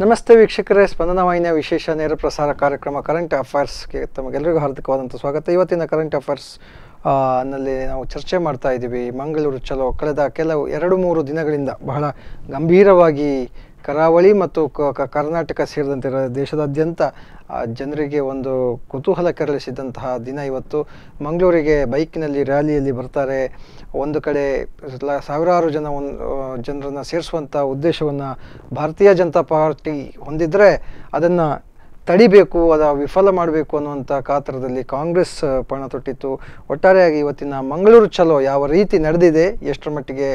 ನಮಸ್ತೆ ವೀಕ್ಷಕರೇ, ಸ್ಪಂದನವಾಹಿನಿಯ ವಿಶೇಷ ನೇರ ಪ್ರಸಾರ ಕಾರ್ಯಕ್ರಮ ಕರೆಂಟ್ ಅಫೇರ್ಸ್ಗೆ ತಮಗೆಲ್ಲರಿಗೂ ಹಾರ್ದಿಕವಾದಂಥ ಸ್ವಾಗತ. ಇವತ್ತಿನ ಕರೆಂಟ್ ಅಫೇರ್ಸ್ ನಲ್ಲಿ ನಾವು ಚರ್ಚೆ ಮಾಡ್ತಾ ಇದ್ದೀವಿ. ಮಂಗಳೂರು ಚಲೋ ಕಳೆದ ಕೆಲವು 2-3 ದಿನಗಳಿಂದ ಬಹಳ ಗಂಭೀರವಾಗಿ ಕರಾವಳಿ ಮತ್ತು ಕರ್ನಾಟಕ ಸೇರಿದಂತೆ ದೇಶದಾದ್ಯಂತ ಜನರಿಗೆ ಒಂದು ಕುತೂಹಲ ಕೆರಳಿಸಿದಂತಹ ದಿನ ಇವತ್ತು. ಮಂಗಳೂರಿಗೆ ಬೈಕ್ನಲ್ಲಿ ರ್ಯಾಲಿಯಲ್ಲಿ ಬರ್ತಾರೆ, ಒಂದು ಕಡೆ ಸಾವಿರಾರು ಜನರನ್ನು ಸೇರಿಸುವಂಥ ಉದ್ದೇಶವನ್ನು ಭಾರತೀಯ ಜನತಾ ಪಾರ್ಟಿ ಹೊಂದಿದ್ದರೆ ಅದನ್ನು ತಡಿಬೇಕು, ಅದ ವಿಫಲ ಮಾಡಬೇಕು ಅನ್ನುವಂಥ ಕಾತರದಲ್ಲಿ ಕಾಂಗ್ರೆಸ್ ಪಣ ತೊಟ್ಟಿತ್ತು. ಒಟ್ಟಾರೆಯಾಗಿ ಇವತ್ತಿನ ಮಂಗಳೂರು ಚಲೋ ಯಾವ ರೀತಿ ನಡೆದಿದೆ, ಎಷ್ಟರ ಮಟ್ಟಿಗೆ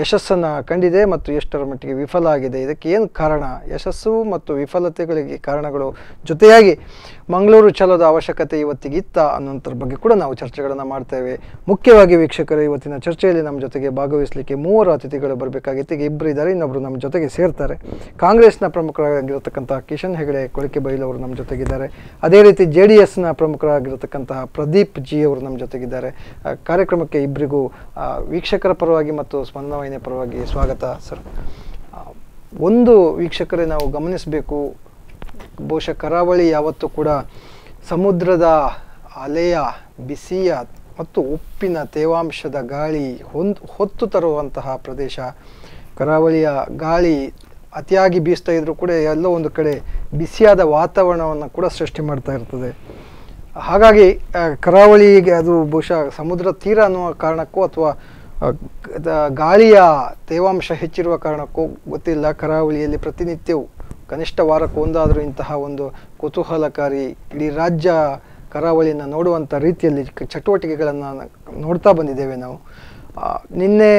ಯಶಸ್ಸನ್ನು ಕಂಡಿದೆ ಮತ್ತು ಎಷ್ಟರ ಮಟ್ಟಿಗೆ ವಿಫಲ ಆಗಿದೆ, ಇದಕ್ಕೆ ಏನು ಕಾರಣ, ಯಶಸ್ಸು ಮತ್ತು ವಿಫಲತೆಗಳಿಗೆ ಕಾರಣಗಳು ಜೊತೆಯಾಗಿ ಮಂಗಳೂರು ಚಲೋದ ಅವಶ್ಯಕತೆ ಇವತ್ತಿಗಿತ್ತ ಅನ್ನೋಂಥರ ಬಗ್ಗೆ ಕೂಡ ನಾವು ಚರ್ಚೆಗಳನ್ನು ಮಾಡ್ತೇವೆ. ಮುಖ್ಯವಾಗಿ ವೀಕ್ಷಕರು, ಇವತ್ತಿನ ಚರ್ಚೆಯಲ್ಲಿ ನಮ್ಮ ಜೊತೆಗೆ ಭಾಗವಹಿಸಲಿಕ್ಕೆ 3 ಅತಿಥಿಗಳು ಬರಬೇಕಾಗಿತ್ತು. ಇಬ್ಬರು ಇದ್ದಾರೆ, ಇನ್ನೊಬ್ಬರು ನಮ್ಮ ಜೊತೆಗೆ ಸೇರ್ತಾರೆ. ಕಾಂಗ್ರೆಸ್ನ ಪ್ರಮುಖರಾಗಿರತಕ್ಕಂಥ ಕಿಶನ್ ಹೆಗಡೆ ಕೊಳಕೆ ಬೈಲು ಅವರು ನಮ್ಮ ಜೊತೆಗಿದ್ದಾರೆ. ಅದೇ ರೀತಿ JDSನ ಪ್ರಮುಖರಾಗಿರತಕ್ಕಂತಹ ಪ್ರದೀಪ್ ಜಿ ಅವರು ನಮ್ಮ ಜೊತೆಗಿದ್ದಾರೆ. ಕಾರ್ಯಕ್ರಮಕ್ಕೆ ಇಬ್ಬರಿಗೂ ವೀಕ್ಷಕರ ಪರವಾಗಿ ಮತ್ತು ಸ್ಪಂದನವಾಹಿನಿಯ ಪರವಾಗಿ ಸ್ವಾಗತ ಸರ್. ಒಂದು ವೀಕ್ಷಕರೇ, ನಾವು ಗಮನಿಸಬೇಕು, ಬಹುಶಃ ಕರಾವಳಿ ಯಾವತ್ತೂ ಕೂಡ ಸಮುದ್ರದ ಅಲೆಯ, ಬಿಸಿಯ ಮತ್ತು ಉಪ್ಪಿನ ತೇವಾಂಶದ ಗಾಳಿ ಹೊತ್ತು ತರುವಂತಹ ಪ್ರದೇಶ. ಕರಾವಳಿಯ ಗಾಳಿ ಅತಿಯಾಗಿ ಬೀಸ್ತಾ ಇದ್ದರೂ ಕೂಡ ಎಲ್ಲೋ ಒಂದು ಕಡೆ ಬಿಸಿಯಾದ ವಾತಾವರಣವನ್ನು ಕೂಡ ಸೃಷ್ಟಿ ಮಾಡ್ತಾ ಇರ್ತದೆ. ಹಾಗಾಗಿ ಕರಾವಳಿಗೆ ಅದು ಬಹುಶಃ ಸಮುದ್ರ ತೀರ ಅನ್ನುವ ಕಾರಣಕ್ಕೂ ಅಥವಾ ಗಾಳಿಯ ತೇವಾಂಶ ಹೆಚ್ಚಿರುವ ಕಾರಣಕ್ಕೂ ಗೊತ್ತಿಲ್ಲ, ಕರಾವಳಿಯಲ್ಲಿ ಪ್ರತಿನಿತ್ಯವೂ ಕನಿಷ್ಠ ವಾರಕ್ಕೊಂದಾದರೂ ಇಂತಹ ಒಂದು ಕುತೂಹಲಕಾರಿ ಇಡೀ ರಾಜ್ಯ ಕರಾವಳಿಯನ್ನು ನೋಡುವಂಥ ರೀತಿಯಲ್ಲಿ ಚಟುವಟಿಕೆಗಳನ್ನು ನೋಡ್ತಾ ಬಂದಿದ್ದೇವೆ ನಾವು. ನಿನ್ನೆ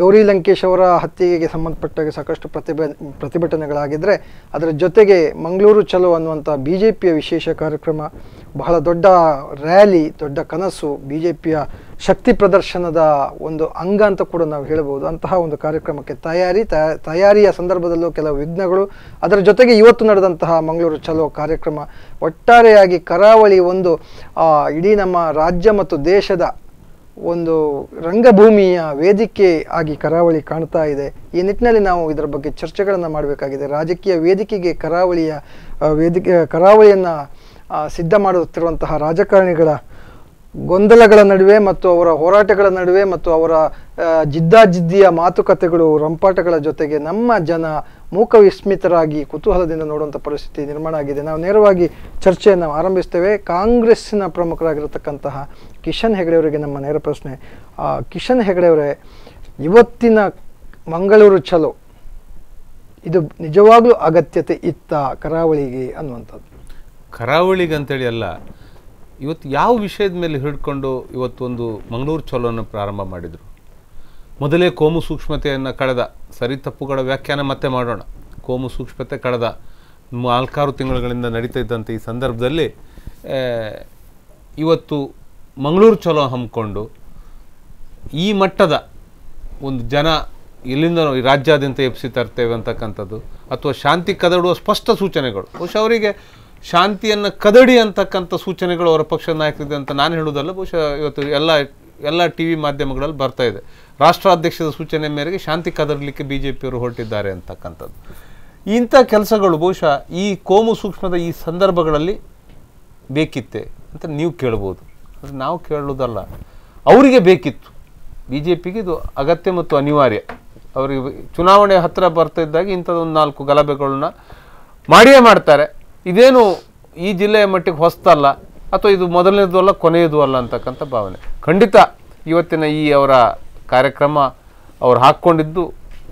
ಗೌರಿ ಲಂಕೇಶ್ ಅವರ ಹತ್ಯೆಗೆ ಸಂಬಂಧಪಟ್ಟಾಗ ಸಾಕಷ್ಟು ಪ್ರತಿಭಟನೆಗಳಾಗಿದ್ದರೆ ಅದರ ಜೊತೆಗೆ ಮಂಗಳೂರು ಚಲೋ ಅನ್ನುವಂಥ BJPಯ ವಿಶೇಷ ಕಾರ್ಯಕ್ರಮ, ಬಹಳ ದೊಡ್ಡ ರ್ಯಾಲಿ, ದೊಡ್ಡ ಕನಸು, BJPಯ ಶಕ್ತಿ ಪ್ರದರ್ಶನದ ಒಂದು ಅಂಗ ಅಂತ ಕೂಡ ನಾವು ಹೇಳ್ಬೋದು. ಅಂತಹ ಒಂದು ಕಾರ್ಯಕ್ರಮಕ್ಕೆ ತಯಾರಿಯ ಸಂದರ್ಭದಲ್ಲೂ ಕೆಲವು ವಿಘ್ನಗಳು, ಅದರ ಜೊತೆಗೆ ಇವತ್ತು ನಡೆದಂತಹ ಮಂಗಳೂರು ಚಲೋ ಕಾರ್ಯಕ್ರಮ, ಒಟ್ಟಾರೆಯಾಗಿ ಕರಾವಳಿ ಒಂದು ಇಡೀ ನಮ್ಮ ರಾಜ್ಯ ಮತ್ತು ದೇಶದ ಒಂದು ರಂಗಭೂಮಿಯ ವೇದಿಕೆ ಆಗಿ ಕರಾವಳಿ ಕಾಣ್ತಾ ಇದೆ. ಈ ನಿಟ್ಟಿನಲ್ಲಿ ನಾವು ಇದರ ಬಗ್ಗೆ ಚರ್ಚೆಗಳನ್ನು ಮಾಡಬೇಕಾಗಿದೆ. ರಾಜಕೀಯ ವೇದಿಕೆಗೆ ಕರಾವಳಿಯನ್ನು ಸಿದ್ಧ ಮಾಡುತ್ತಿರುವಂತಹ ರಾಜಕಾರಣಿಗಳ ಗೊಂದಲಗಳ ನಡುವೆ ಮತ್ತು ಅವರ ಹೋರಾಟಗಳ ನಡುವೆ ಮತ್ತು ಅವರ ಜಿದ್ದಾಜಿದ್ದಿಯ ಮಾತುಕತೆಗಳು, ರಂಪಾಟಗಳ ಜೊತೆಗೆ ನಮ್ಮ ಜನ ಮೂಕ ವಿಸ್ಮಿತರಾಗಿ ಕುತೂಹಲದಿಂದ ನೋಡುವಂಥ ಪರಿಸ್ಥಿತಿ ನಿರ್ಮಾಣ ಆಗಿದೆ. ನಾವು ನೇರವಾಗಿ ಚರ್ಚೆಯನ್ನು ಆರಂಭಿಸ್ತೇವೆ. ಕಾಂಗ್ರೆಸ್ಸಿನ ಪ್ರಮುಖರಾಗಿರತಕ್ಕಂತಹ ಕಿಶನ್ ಹೆಗಡೆ ಅವರಿಗೆ ನಮ್ಮ ನೇರ ಪ್ರಶ್ನೆ. ಕಿಶನ್ ಹೆಗಡೆ ಅವರೇ, ಇವತ್ತಿನ ಮಂಗಳೂರು ಚಲೋ ಇದು ನಿಜವಾಗ್ಲೂ ಅಗತ್ಯತೆ ಇತ್ತ ಕರಾವಳಿಗೆ ಅನ್ನುವಂಥದ್ದು? ಕರಾವಳಿಗೆ ಅಂತೇಳಿ ಅಲ್ಲ, ಇವತ್ತು ಯಾವ ವಿಷಯದ ಮೇಲೆ ಹಿಡ್ಕೊಂಡು ಇವತ್ತೊಂದು ಮಂಗಳೂರು ಚಲೋವನ್ನು ಪ್ರಾರಂಭ ಮಾಡಿದರು? ಮೊದಲೇ ಕೋಮು ಸೂಕ್ಷ್ಮತೆಯನ್ನು ಕಳೆದ ಸರಿ ತಪ್ಪುಗಳ ವ್ಯಾಖ್ಯಾನ ಮತ್ತೆ ಮಾಡೋಣ. ಕೋಮು ಸೂಕ್ಷ್ಮತೆ ಕಳೆದ 4-6 ತಿಂಗಳುಗಳಿಂದ ನಡೀತಾ ಇದ್ದಂಥ ಈ ಸಂದರ್ಭದಲ್ಲಿ ಇವತ್ತು ಮಂಗಳೂರು ಚಲೋ ಹಮ್ಮಿಕೊಂಡು ಈ ಮಟ್ಟದ ಒಂದು ಜನ ಎಲ್ಲಿಂದ ಈ ರಾಜ್ಯಾದ್ಯಂತ ಎಬ್ಸಿ ತರ್ತೇವೆ ಅಂತಕ್ಕಂಥದ್ದು, ಅಥವಾ ಶಾಂತಿ ಕದಡುವ ಸ್ಪಷ್ಟ ಸೂಚನೆಗಳು, ಬಹುಶಃ ಅವರಿಗೆ ಶಾಂತಿಯನ್ನು ಕದಡಿ ಅಂತಕ್ಕಂಥ ಸೂಚನೆಗಳು ಅವರ ಪಕ್ಷದ ನಾಯಕರಿದೆ ಅಂತ ನಾನು ಹೇಳುವುದಲ್ಲ, ಬಹುಶಃ ಇವತ್ತು ಎಲ್ಲ TV ಮಾಧ್ಯಮಗಳಲ್ಲಿ ಬರ್ತಾ ಇದೆ. ರಾಷ್ಟ್ರಾಧ್ಯಕ್ಷದ ಸೂಚನೆ ಮೇರೆಗೆ ಶಾಂತಿ ಕದಡಲಿಕ್ಕೆ BJPಯವರು ಹೊರಟಿದ್ದಾರೆ ಅಂತಕ್ಕಂಥದ್ದು. ಇಂಥ ಕೆಲಸಗಳು ಬಹುಶಃ ಈ ಕೋಮು ಸೂಕ್ಷ್ಮದ ಈ ಸಂದರ್ಭಗಳಲ್ಲಿ ಬೇಕಿತ್ತೆ ಅಂತ ನೀವು ಕೇಳ್ಬೋದು. ಅಂದರೆ ನಾವು ಕೇಳೋದಲ್ಲ, ಅವರಿಗೆ ಬೇಕಿತ್ತು. BJPಗೆ ಇದು ಅಗತ್ಯ ಮತ್ತು ಅನಿವಾರ್ಯ. ಅವರಿಗೆ ಚುನಾವಣೆ ಹತ್ತಿರ ಬರ್ತಾ ಇದ್ದಾಗ ಇಂಥದ್ದೊಂದು 4 ಗಲಭೆಗಳನ್ನ ಮಾಡಿಯೇ ಮಾಡ್ತಾರೆ. ಇದೇನು ಈ ಜಿಲ್ಲೆಯ ಮಟ್ಟಿಗೆ ಹೊಸತಲ್ಲ, ಅಥವಾ ಇದು ಮೊದಲನೇದು ಅಲ್ಲ, ಕೊನೆಯದು ಅಲ್ಲ ಅಂತಕ್ಕಂಥ ಭಾವನೆ ಖಂಡಿತ ಇವತ್ತಿನ ಈ ಅವರ ಕಾರ್ಯಕ್ರಮ. ಅವ್ರು ಹಾಕ್ಕೊಂಡಿದ್ದು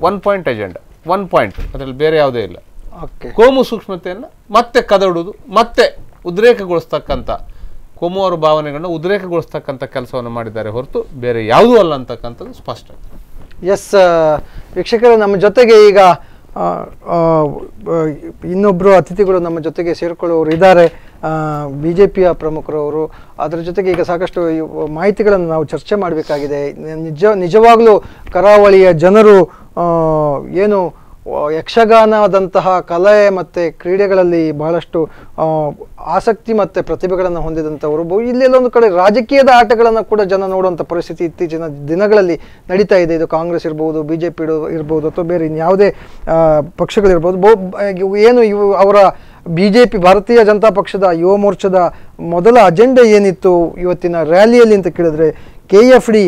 1 ಪಾಯಿಂಟ್ ಅಜೆಂಡ, 1 ಪಾಯಿಂಟ್, ಅದರಲ್ಲಿ ಬೇರೆ ಯಾವುದೇ ಇಲ್ಲ. ಕೋಮು ಸೂಕ್ಷ್ಮತೆಯನ್ನು ಮತ್ತೆ ಕದಡುವುದು, ಮತ್ತೆ ಉದ್ರೇಕಗೊಳಿಸ್ತಕ್ಕಂಥ ಕೋಮು ಅವರ ಭಾವನೆಗಳನ್ನ ಉದ್ರೇಕಗೊಳಿಸ್ತಕ್ಕಂಥ ಕೆಲಸವನ್ನು ಮಾಡಿದ್ದಾರೆ ಹೊರತು ಬೇರೆ ಯಾವುದೂ ಅಲ್ಲ ಅಂತಕ್ಕಂಥದ್ದು ಸ್ಪಷ್ಟ. ಎಸ್ ವೀಕ್ಷಕರೇ, ನಮ್ಮ ಜೊತೆಗೆ ಈಗ ಇನ್ನೊಬ್ಬರು ಅತಿಥಿಗಳು ನಮ್ಮ ಜೊತೆಗೆ ಸೇರಿಕೊಳ್ಳೋರು ಇದ್ದಾರೆ, BJPಯ ಪ್ರಮುಖರವರು. ಅದರ ಜೊತೆಗೆ ಈಗ ಸಾಕಷ್ಟು ಮಾಹಿತಿಗಳನ್ನು ನಾವು ಚರ್ಚೆ ಮಾಡಬೇಕಾಗಿದೆ. ನಿಜವಾಗಲೂ ಕರಾವಳಿಯ ಜನರು ಏನು ಯಕ್ಷಗಾನದಂತಹ ಕಲೆ ಮತ್ತು ಕ್ರೀಡೆಗಳಲ್ಲಿ ಬಹಳಷ್ಟು ಆಸಕ್ತಿ ಮತ್ತು ಪ್ರತಿಭೆಗಳನ್ನು ಹೊಂದಿದಂತವರು ಇಲ್ಲೆಲ್ಲೊಂದು ಕಡೆ ರಾಜಕೀಯದ ಆಟಗಳನ್ನು ಕೂಡ ಜನ ನೋಡುವಂತ ಪರಿಸ್ಥಿತಿ ಇತ್ತೀಚಿನ ದಿನಗಳಲ್ಲಿ ನಡೀತಾ ಇದೆ. ಇದು ಕಾಂಗ್ರೆಸ್ ಇರಬಹುದು, ಬಿಜೆಪಿ ಇರಬಹುದು, ಅಥವಾ ಬೇರೆ ಯಾವುದೇ ಪಕ್ಷಗಳಿರಬಹುದು. ಏನು ಅವರ ಬಿಜೆಪಿ ಭಾರತೀಯ ಜನತಾ ಪಕ್ಷದ ಯುವ ಮೋರ್ಚಾದ ಮೊದಲ ಅಜೆಂಡಾ ಏನಿತ್ತು ಇವತ್ತಿನ ರ್ಯಾಲಿಯಲ್ಲಿ ಅಂತ ಕೇಳಿದ್ರೆ, KFD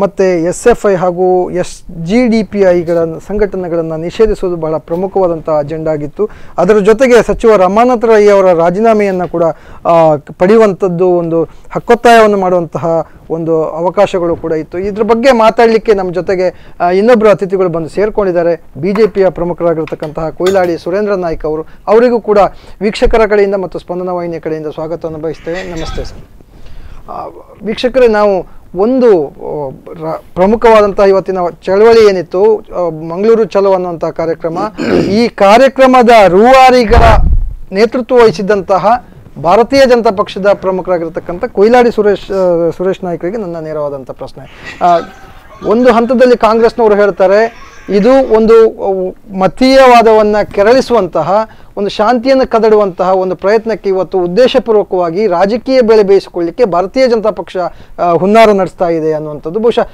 ಮತ್ತು SFI ಹಾಗೂ SGDPIಗಳ ಸಂಘಟನೆಗಳನ್ನು ನಿಷೇಧಿಸುವುದು ಬಹಳ ಪ್ರಮುಖವಾದಂಥ ಅಜೆಂಡಾ ಆಗಿತ್ತು. ಅದರ ಜೊತೆಗೆ ಸಚಿವ ರಮಾನಾಥ ರೈ ಅವರ ರಾಜೀನಾಮೆಯನ್ನು ಕೂಡ ಪಡೆಯುವಂಥದ್ದು ಒಂದು ಹಕ್ಕೊತ್ತಾಯವನ್ನು ಮಾಡುವಂತಹ ಒಂದು ಅವಕಾಶಗಳು ಕೂಡ ಇತ್ತು. ಇದ್ರ ಬಗ್ಗೆ ಮಾತಾಡಲಿಕ್ಕೆ ನಮ್ಮ ಜೊತೆಗೆ ಇನ್ನೊಬ್ಬರು ಅತಿಥಿಗಳು ಬಂದು ಸೇರಿಕೊಂಡಿದ್ದಾರೆ. BJPಯ ಪ್ರಮುಖರಾಗಿರ್ತಕ್ಕಂತಹ ಕೊಯ್ಲಾಡಿ ಸುರೇಂದ್ರ ನಾಯಕ್ ಅವರು. ಅವರಿಗೂ ಕೂಡ ವೀಕ್ಷಕರ ಕಡೆಯಿಂದ ಮತ್ತು ಸ್ಪಂದನ ವಾಹಿನಿಯ ಕಡೆಯಿಂದ ಸ್ವಾಗತವನ್ನು ಬಯಸ್ತೇವೆ. ನಮಸ್ತೆ ಸರ್. ವೀಕ್ಷಕರೇ, ನಾವು ಒಂದು ಪ್ರಮುಖವಾದಂಥ ಇವತ್ತಿನ ಚಳವಳಿ ಏನಿತ್ತು ಮಂಗಳೂರು ಚಲೋ ಅನ್ನುವಂಥ ಕಾರ್ಯಕ್ರಮ, ಈ ಕಾರ್ಯಕ್ರಮದ ರೂವಾರಿಗಳ ನೇತೃತ್ವ ವಹಿಸಿದ್ದಂತಹ ಭಾರತೀಯ ಜನತಾ ಪಕ್ಷದ ಪ್ರಮುಖರಾಗಿರ್ತಕ್ಕಂಥ ಕೊಯ್ಲಾಡಿ ಸುರೇಶ್ ನಾಯ್ಕರಿಗೆ ನನ್ನ ನೇರವಾದಂಥ ಪ್ರಶ್ನೆ. ಒಂದು ಹಂತದಲ್ಲಿ ಕಾಂಗ್ರೆಸ್ನವರು ಹೇಳ್ತಾರೆ ಇದು ಒಂದು ಮತೀಯವಾದವನ್ನು ಕೆರಳಿಸುವಂತಹ ಒಂದು ಶಾಂತಿಯನ್ನು ಕದಡುವಂತಹ ಒಂದು ಪ್ರಯತ್ನಕ್ಕೆ ಇವತ್ತು ಉದ್ದೇಶಪೂರ್ವಕವಾಗಿ ರಾಜಕೀಯ ಬೆಲೆ ಬೇಯಿಸಿಕೊಳ್ಳಲಿಕ್ಕೆ ಭಾರತೀಯ ಜನತಾ ಪಕ್ಷ ಹುನ್ನಾರ ನಡೆಸ್ತಾ ಇದೆ ಅನ್ನುವಂಥದ್ದು. ಬಹುಶಃ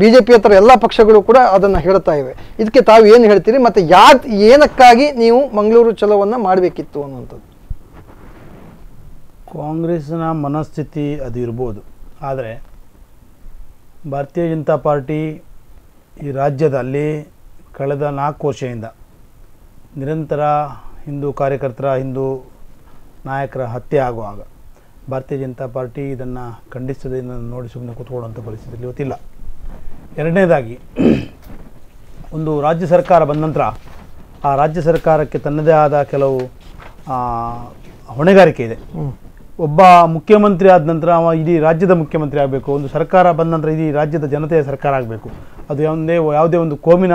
BJP ಹತ್ರ ಎಲ್ಲ ಪಕ್ಷಗಳು ಕೂಡ ಅದನ್ನು ಹೇಳ್ತಾ ಇವೆ. ಇದಕ್ಕೆ ತಾವು ಏನು ಹೇಳ್ತೀರಿ ಮತ್ತು ಏನಕ್ಕಾಗಿ ನೀವು ಮಂಗಳೂರು ಚಲೋವನ್ನು ಮಾಡಬೇಕಿತ್ತು ಅನ್ನುವಂಥದ್ದು? ಕಾಂಗ್ರೆಸ್ನ ಮನಸ್ಥಿತಿ ಅದು ಇರ್ಬೋದು, ಆದರೆ ಭಾರತೀಯ ಜನತಾ ಪಾರ್ಟಿ ಈ ರಾಜ್ಯದಲ್ಲಿ ಕಳೆದ 4 ವರ್ಷದಿಂದ ನಿರಂತರ ಹಿಂದೂ ಕಾರ್ಯಕರ್ತರ, ಹಿಂದೂ ನಾಯಕರ ಹತ್ಯೆ ಆಗುವಾಗ ಭಾರತೀಯ ಜನತಾ ಪಾರ್ಟಿ ಇದನ್ನು ಖಂಡಿಸದೆ ಇದನ್ನು ನೋಡಿ ಸುಮ್ಮನೆ ಕೂತ್ಕೊಳ್ಳುವಂಥ ಪರಿಸ್ಥಿತಿಯಲ್ಲಿ ಇವತ್ತಿಲ್ಲ. ಎರಡನೇದಾಗಿ, ಒಂದು ರಾಜ್ಯ ಸರ್ಕಾರ ಬಂದ ನಂತರ ಆ ರಾಜ್ಯ ಸರ್ಕಾರಕ್ಕೆ ತನ್ನದೇ ಆದ ಕೆಲವು ಹೊಣೆಗಾರಿಕೆ ಇದೆ. ಒಬ್ಬ ಮುಖ್ಯಮಂತ್ರಿ ಆದ ನಂತರ ಅವ ಇಡೀ ರಾಜ್ಯದ ಮುಖ್ಯಮಂತ್ರಿ ಆಗಬೇಕು, ಒಂದು ಸರ್ಕಾರ ಬಂದ ನಂತರ ಇಡೀ ರಾಜ್ಯದ ಜನತೆಯ ಸರ್ಕಾರ ಆಗಬೇಕು. ಅದು ಯಾವುದೇ ಒಂದು ಕೋಮಿನ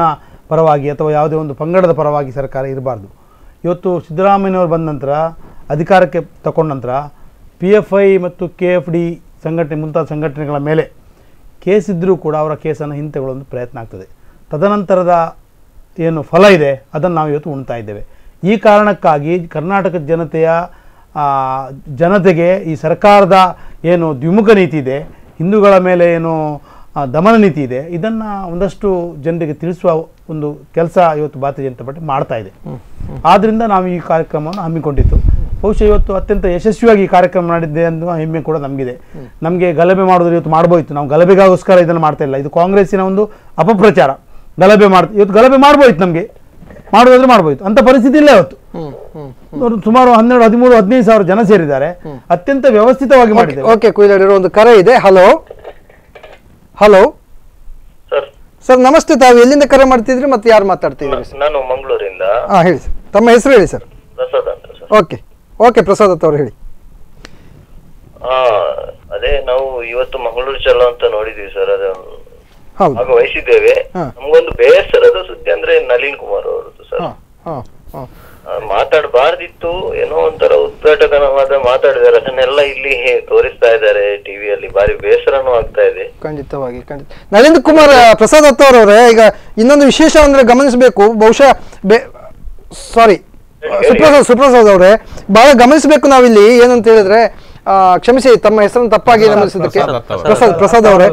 ಪರವಾಗಿ ಅಥವಾ ಯಾವುದೇ ಒಂದು ಪಂಗಡದ ಪರವಾಗಿ ಸರ್ಕಾರ ಇರಬಾರ್ದು. ಇವತ್ತು ಸಿದ್ದರಾಮಯ್ಯನವರು ಬಂದ ನಂತರ, ಅಧಿಕಾರಕ್ಕೆ ತಗೊಂಡ ನಂತರ PFI ಮತ್ತು KFD ಸಂಘಟನೆ ಮುಂತಾದ ಸಂಘಟನೆಗಳ ಮೇಲೆ ಕೇಸಿದ್ದರೂ ಕೂಡ ಅವರ ಕೇಸನ್ನು ಹಿಂತೆಗೊಳ್ಳೊಂದು ಪ್ರಯತ್ನ ಆಗ್ತದೆ. ತದನಂತರದ ಏನು ಫಲ ಇದೆ ಅದನ್ನು ನಾವು ಇವತ್ತು ಉಣ್ತಾ ಇದ್ದೇವೆ. ಈ ಕಾರಣಕ್ಕಾಗಿ ಕರ್ನಾಟಕದ ಜನತೆಗೆ ಈ ಸರ್ಕಾರದ ಏನು ದ್ವಿಮುಖ ನೀತಿ ಇದೆ, ಹಿಂದೂಗಳ ಮೇಲೆ ಏನು ದಮನ ನೀತಿ ಇದೆ, ಇದನ್ನು ಒಂದಷ್ಟು ಜನರಿಗೆ ತಿಳಿಸುವ ಒಂದು ಕೆಲಸ ಇವತ್ತು ಭಾರತೀಯ ಜನತಾ ಪಾರ್ಟಿ ಮಾಡ್ತಾ ಇದೆ. ಆದ್ದರಿಂದ ನಾವು ಈ ಕಾರ್ಯಕ್ರಮವನ್ನು ಹಮ್ಮಿಕೊಂಡಿತ್ತು. ಬಹುಶಃ ಇವತ್ತು ಅತ್ಯಂತ ಯಶಸ್ವಿಯಾಗಿ ಈ ಕಾರ್ಯಕ್ರಮ ಮಾಡಿದ್ದೆ ಅನ್ನುವ ಹೆಮ್ಮೆ ಕೂಡ ನಮಗಿದೆ. ನಮಗೆ ಗಲಭೆ ಮಾಡೋದು ಇವತ್ತು ಮಾಡ್ಬೋಯಿತ್ತು, ನಾವು ಗಲಭೆಗೋಸ್ಕರ ಇದನ್ನು ಮಾಡ್ತಾ ಇಲ್ಲ. ಇದು ಕಾಂಗ್ರೆಸ್ಸಿನ ಒಂದು ಅಪಪ್ರಚಾರ. ಗಲಭೆ ಇವತ್ತು ಗಲಭೆ ಮಾಡ್ಬೋಯಿತ್ತು, ನಮಗೆ ಮಾಡೋದಾದ್ರೆ ಮಾಡ್ಬೋಯಿತ್ತು, ಅಂಥ ಪರಿಸ್ಥಿತಿ ಇಲ್ಲ. ಇವತ್ತು ಸುಮಾರು 12, 13, 15 ಸಾವಿರ ಜನ ಸೇರಿದ್ದಾರೆ. ಅತ್ಯಂತ ವ್ಯವಸ್ಥಿತವಾಗಿ ಮಾಡಿದೆ. ಓಕೆ, ಕುಯ್ದಾಡಿರೋ ಒಂದು ಕರೆ ಇದೆ. ಹಲೋ ಹಲೋ ಸರ್, ನಮಸ್ತೆ. ತಾವು ಎಲ್ಲಿಂದ ಕರೆ ಮಾಡ್ತಿದ್ರಿ ಮತ್ತು ಯಾರು ಮಾತಾಡ್ತಿದ್ರಿ? ನಾನು ಮಂಗಳೂರಿಂದ. ಹಾಂ, ಹೇಳಿ ಸರ್, ತಮ್ಮ ಹೆಸರು ಹೇಳಿ ಸರ್. ಪ್ರಸಾದ್ ಅಂತ ಸರ್. ಓಕೆ ಓಕೆ, ಪ್ರಸಾದ್ ಅಂತ ಅವ್ರು ಹೇಳಿ. ಅದೇ ನಾವು ಇವತ್ತು ಮಂಗಳೂರು ಚಲೋ ಅಂತ ನೋಡಿದೀವಿ ಸರ್, ಅದು ಆಗ ವಹಿಸಿದ್ದೇವೆ. ನಮಗೊಂದು ಬೇಸರದ ಸುದ್ದಿ ಅಂದ್ರೆ ನಳಿನ್ ಕುಮಾರ್ ಅವರದ್ದು ಸರ್. ಮಾತಾಡಬಾರ್ದಿತ್ತು, ಏನೋ ಒಂಥರ ಉದ್ಘಾಟಕನವಾದ ಮಾತಾಡಿದಾರೆ, ಅದನ್ನೆಲ್ಲ ಇಲ್ಲಿ ತೋರಿಸ್ತಾ ಇದ್ದಾರೆ ಟಿವಿಯಲ್ಲಿ. ಬಾರಿ ಬೇಸರನೂ ಆಗ್ತಾ ಇದೆ. ಖಂಡಿತವಾಗಿ ಖಂಡಿತ. ನಳಿನ್ ಕುಮಾರ್ ಪ್ರಸಾದ್ ಅತ್ತವರವ್ರೆ, ಈಗ ಇನ್ನೊಂದು ವಿಶೇಷ ಅಂದ್ರೆ ಗಮನಿಸಬೇಕು, ಬಹುಶಃ ಸಾರಿ ಸುಪ್ರಸಾದ್ ಅವ್ರೆ, ಬಹಳ ಗಮನಿಸಬೇಕು ನಾವಿಲ್ಲಿ. ಏನಂತ ಹೇಳಿದ್ರೆ, ಕ್ಷಮಿಸಿ ತಮ್ಮ ಹೆಸರನ್ನು ತಪ್ಪಾಗಿ ಗಮನಿಸಿದ್ದಕ್ಕೆ ಪ್ರಸಾದ್ ಅವರೇ,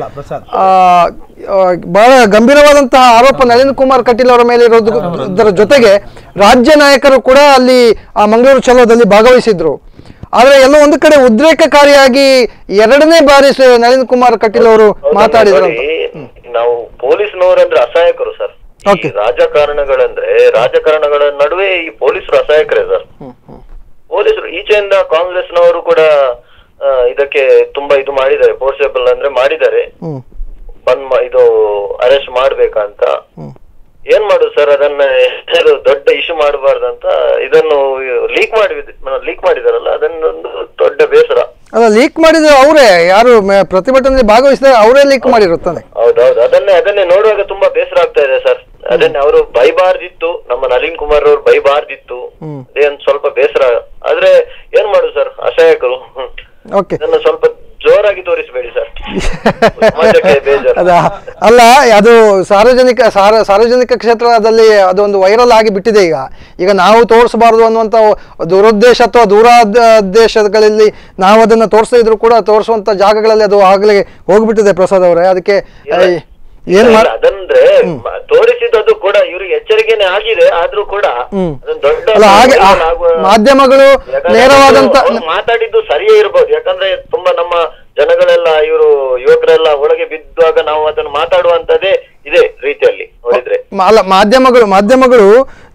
ಬಹಳ ಗಂಭೀರವಾದಂತಹ ಆರೋಪ ನಳಿನ್ ಕುಮಾರ್ ಕಟೀಲ್ ಅವರ ಮೇಲೆ ಇರೋದರ ಜೊತೆಗೆ ರಾಜ್ಯ ನಾಯಕರು ಕೂಡ ಅಲ್ಲಿ ಆ ಮಂಗಳೂರು ಚಲೋದಲ್ಲಿ ಭಾಗವಹಿಸಿದ್ರು. ಆದ್ರೆ ಎಲ್ಲೋ ಒಂದು ಕಡೆ ಉದ್ರೇಕಕಾರಿಯಾಗಿ 2ನೇ ಬಾರಿ ನಳಿನ್ ಕುಮಾರ್ ಕಟೀಲ್ ಅವರು ಮಾತಾಡಿದ್ರು. ನಾವು ಪೊಲೀಸ್ನವರಂದ್ರೆ ಅಸಹಾಯಕರು ಸರ್, ರಾಜಕಾರಣಗಳಂದ್ರೆ ರಾಜಕಾರಣಗಳ ನಡುವೆ ಈ ಪೊಲೀಸರು ಅಸಹಾಯಕರೇ ಸರ್. ಪೊಲೀಸರು ಈಚೆಯಿಂದ ಕಾಂಗ್ರೆಸ್ನವರು ಕೂಡ ಇದಕ್ಕೆ ತುಂಬಾ ಇದು ಮಾಡಿದ್ದಾರೆ, ಫೋರ್ಸೇಬಲ್ ಅಂದ್ರೆ ಮಾಡಿದ್ದಾರೆ, ಬಂದ್ ಇದು ಅರೆಸ್ಟ್ ಮಾಡ್ಬೇಕಂತ. ಏನ್ ಮಾಡುದು ಸರ್, ಅದನ್ನ ದೊಡ್ಡ ಇಶ್ಯೂ ಮಾಡಬಾರ್ದಂತ ಇದನ್ನು ಲೀಕ್ ಮಾಡಿದಾರಲ್ಲ ಅದನ್ನೊಂದು ದೊಡ್ಡ ಬೇಸರ. ಅಲ್ಲ, ಲೀಕ್ ಮಾಡಿದ್ರು ಅವರೇ, ಯಾರು ಪ್ರತಿಭಟನೆ ಭಾಗವಹಿಸಿದ್ರೆ ಅವರೇ ಲೀಕ್ ಮಾಡಿರುತ್ತಾನೆ. ಹೌದೌದು, ಅದನ್ನೇ ನೋಡುವಾಗ ತುಂಬಾ ಬೇಸರ ಆಗ್ತಾ ಇದೆ ಸರ್. ಅದನ್ನೇ ಅವರು ಬೈಬಾರ್ದಿತ್ತು, ನಮ್ಮ ನಳಿನ್ ಕುಮಾರ್ ಅವ್ರು ಬೈಬಾರ್ದಿತ್ತು, ಅದೇನ್ ಸ್ವಲ್ಪ ಬೇಸರ. ಆದ್ರೆ ಏನ್ ಮಾಡುದು ಸರ್, ಅಸಹಾಯಕರು. ಸ್ವಲ್ಪ ಜೋರಾಗಿ ತೋರಿಸಬೇಡಿ ಸರ್, ಅಲ್ಲ ಅದು ಸಾರ್ವಜನಿಕ ಕ್ಷೇತ್ರದಲ್ಲಿ ಅದೊಂದು ವೈರಲ್ ಆಗಿ ಬಿಟ್ಟಿದೆ. ಈಗ ಈಗ ನಾವು ತೋರಿಸಬಾರದು ಅನ್ನುವಂಥ ದುರುದ್ದೇಶ ಅಥವಾ ದೂರಾದ್ದೇಶಗಳಲ್ಲಿ ನಾವು ಅದನ್ನು ತೋರಿಸದೇ ಇದ್ರು ಕೂಡ ತೋರಿಸುವಂತ ಜಾಗಗಳಲ್ಲಿ ಅದು ಆಗಲೇ ಹೋಗ್ಬಿಟ್ಟಿದೆ ಪ್ರಸಾದ್ ಅವರೇ. ಅದಕ್ಕೆ ಅದಂದ್ರೆ ತೋರಿಸಿದ್ದು ಕೂಡ ಇವ್ರಿಗೆ ಎಚ್ಚರಿಕೆನೆ ಆಗಿದೆ, ಆದ್ರೂ ಕೂಡ ಮಾಧ್ಯಮಗಳು ನೇರವಾದಂತ ಮಾತಾಡಿದ್ದು ಸರಿಯೇ ಇರಬಹುದು. ಯಾಕಂದ್ರೆ ತುಂಬಾ ನಮ್ಮ ಜನಗಳೆಲ್ಲ ಇವರು ಯುವಕರೆಲ್ಲ ಒಳಗೆ ಬಿದ್ದಾಗ ನಾವು ಅದನ್ನು ಮಾತಾಡುವಂತದೇ ಇದೆ ರೀತಿಯಲ್ಲಿ ನೋಡಿದ್ರೆ ಮಾಧ್ಯಮಗಳು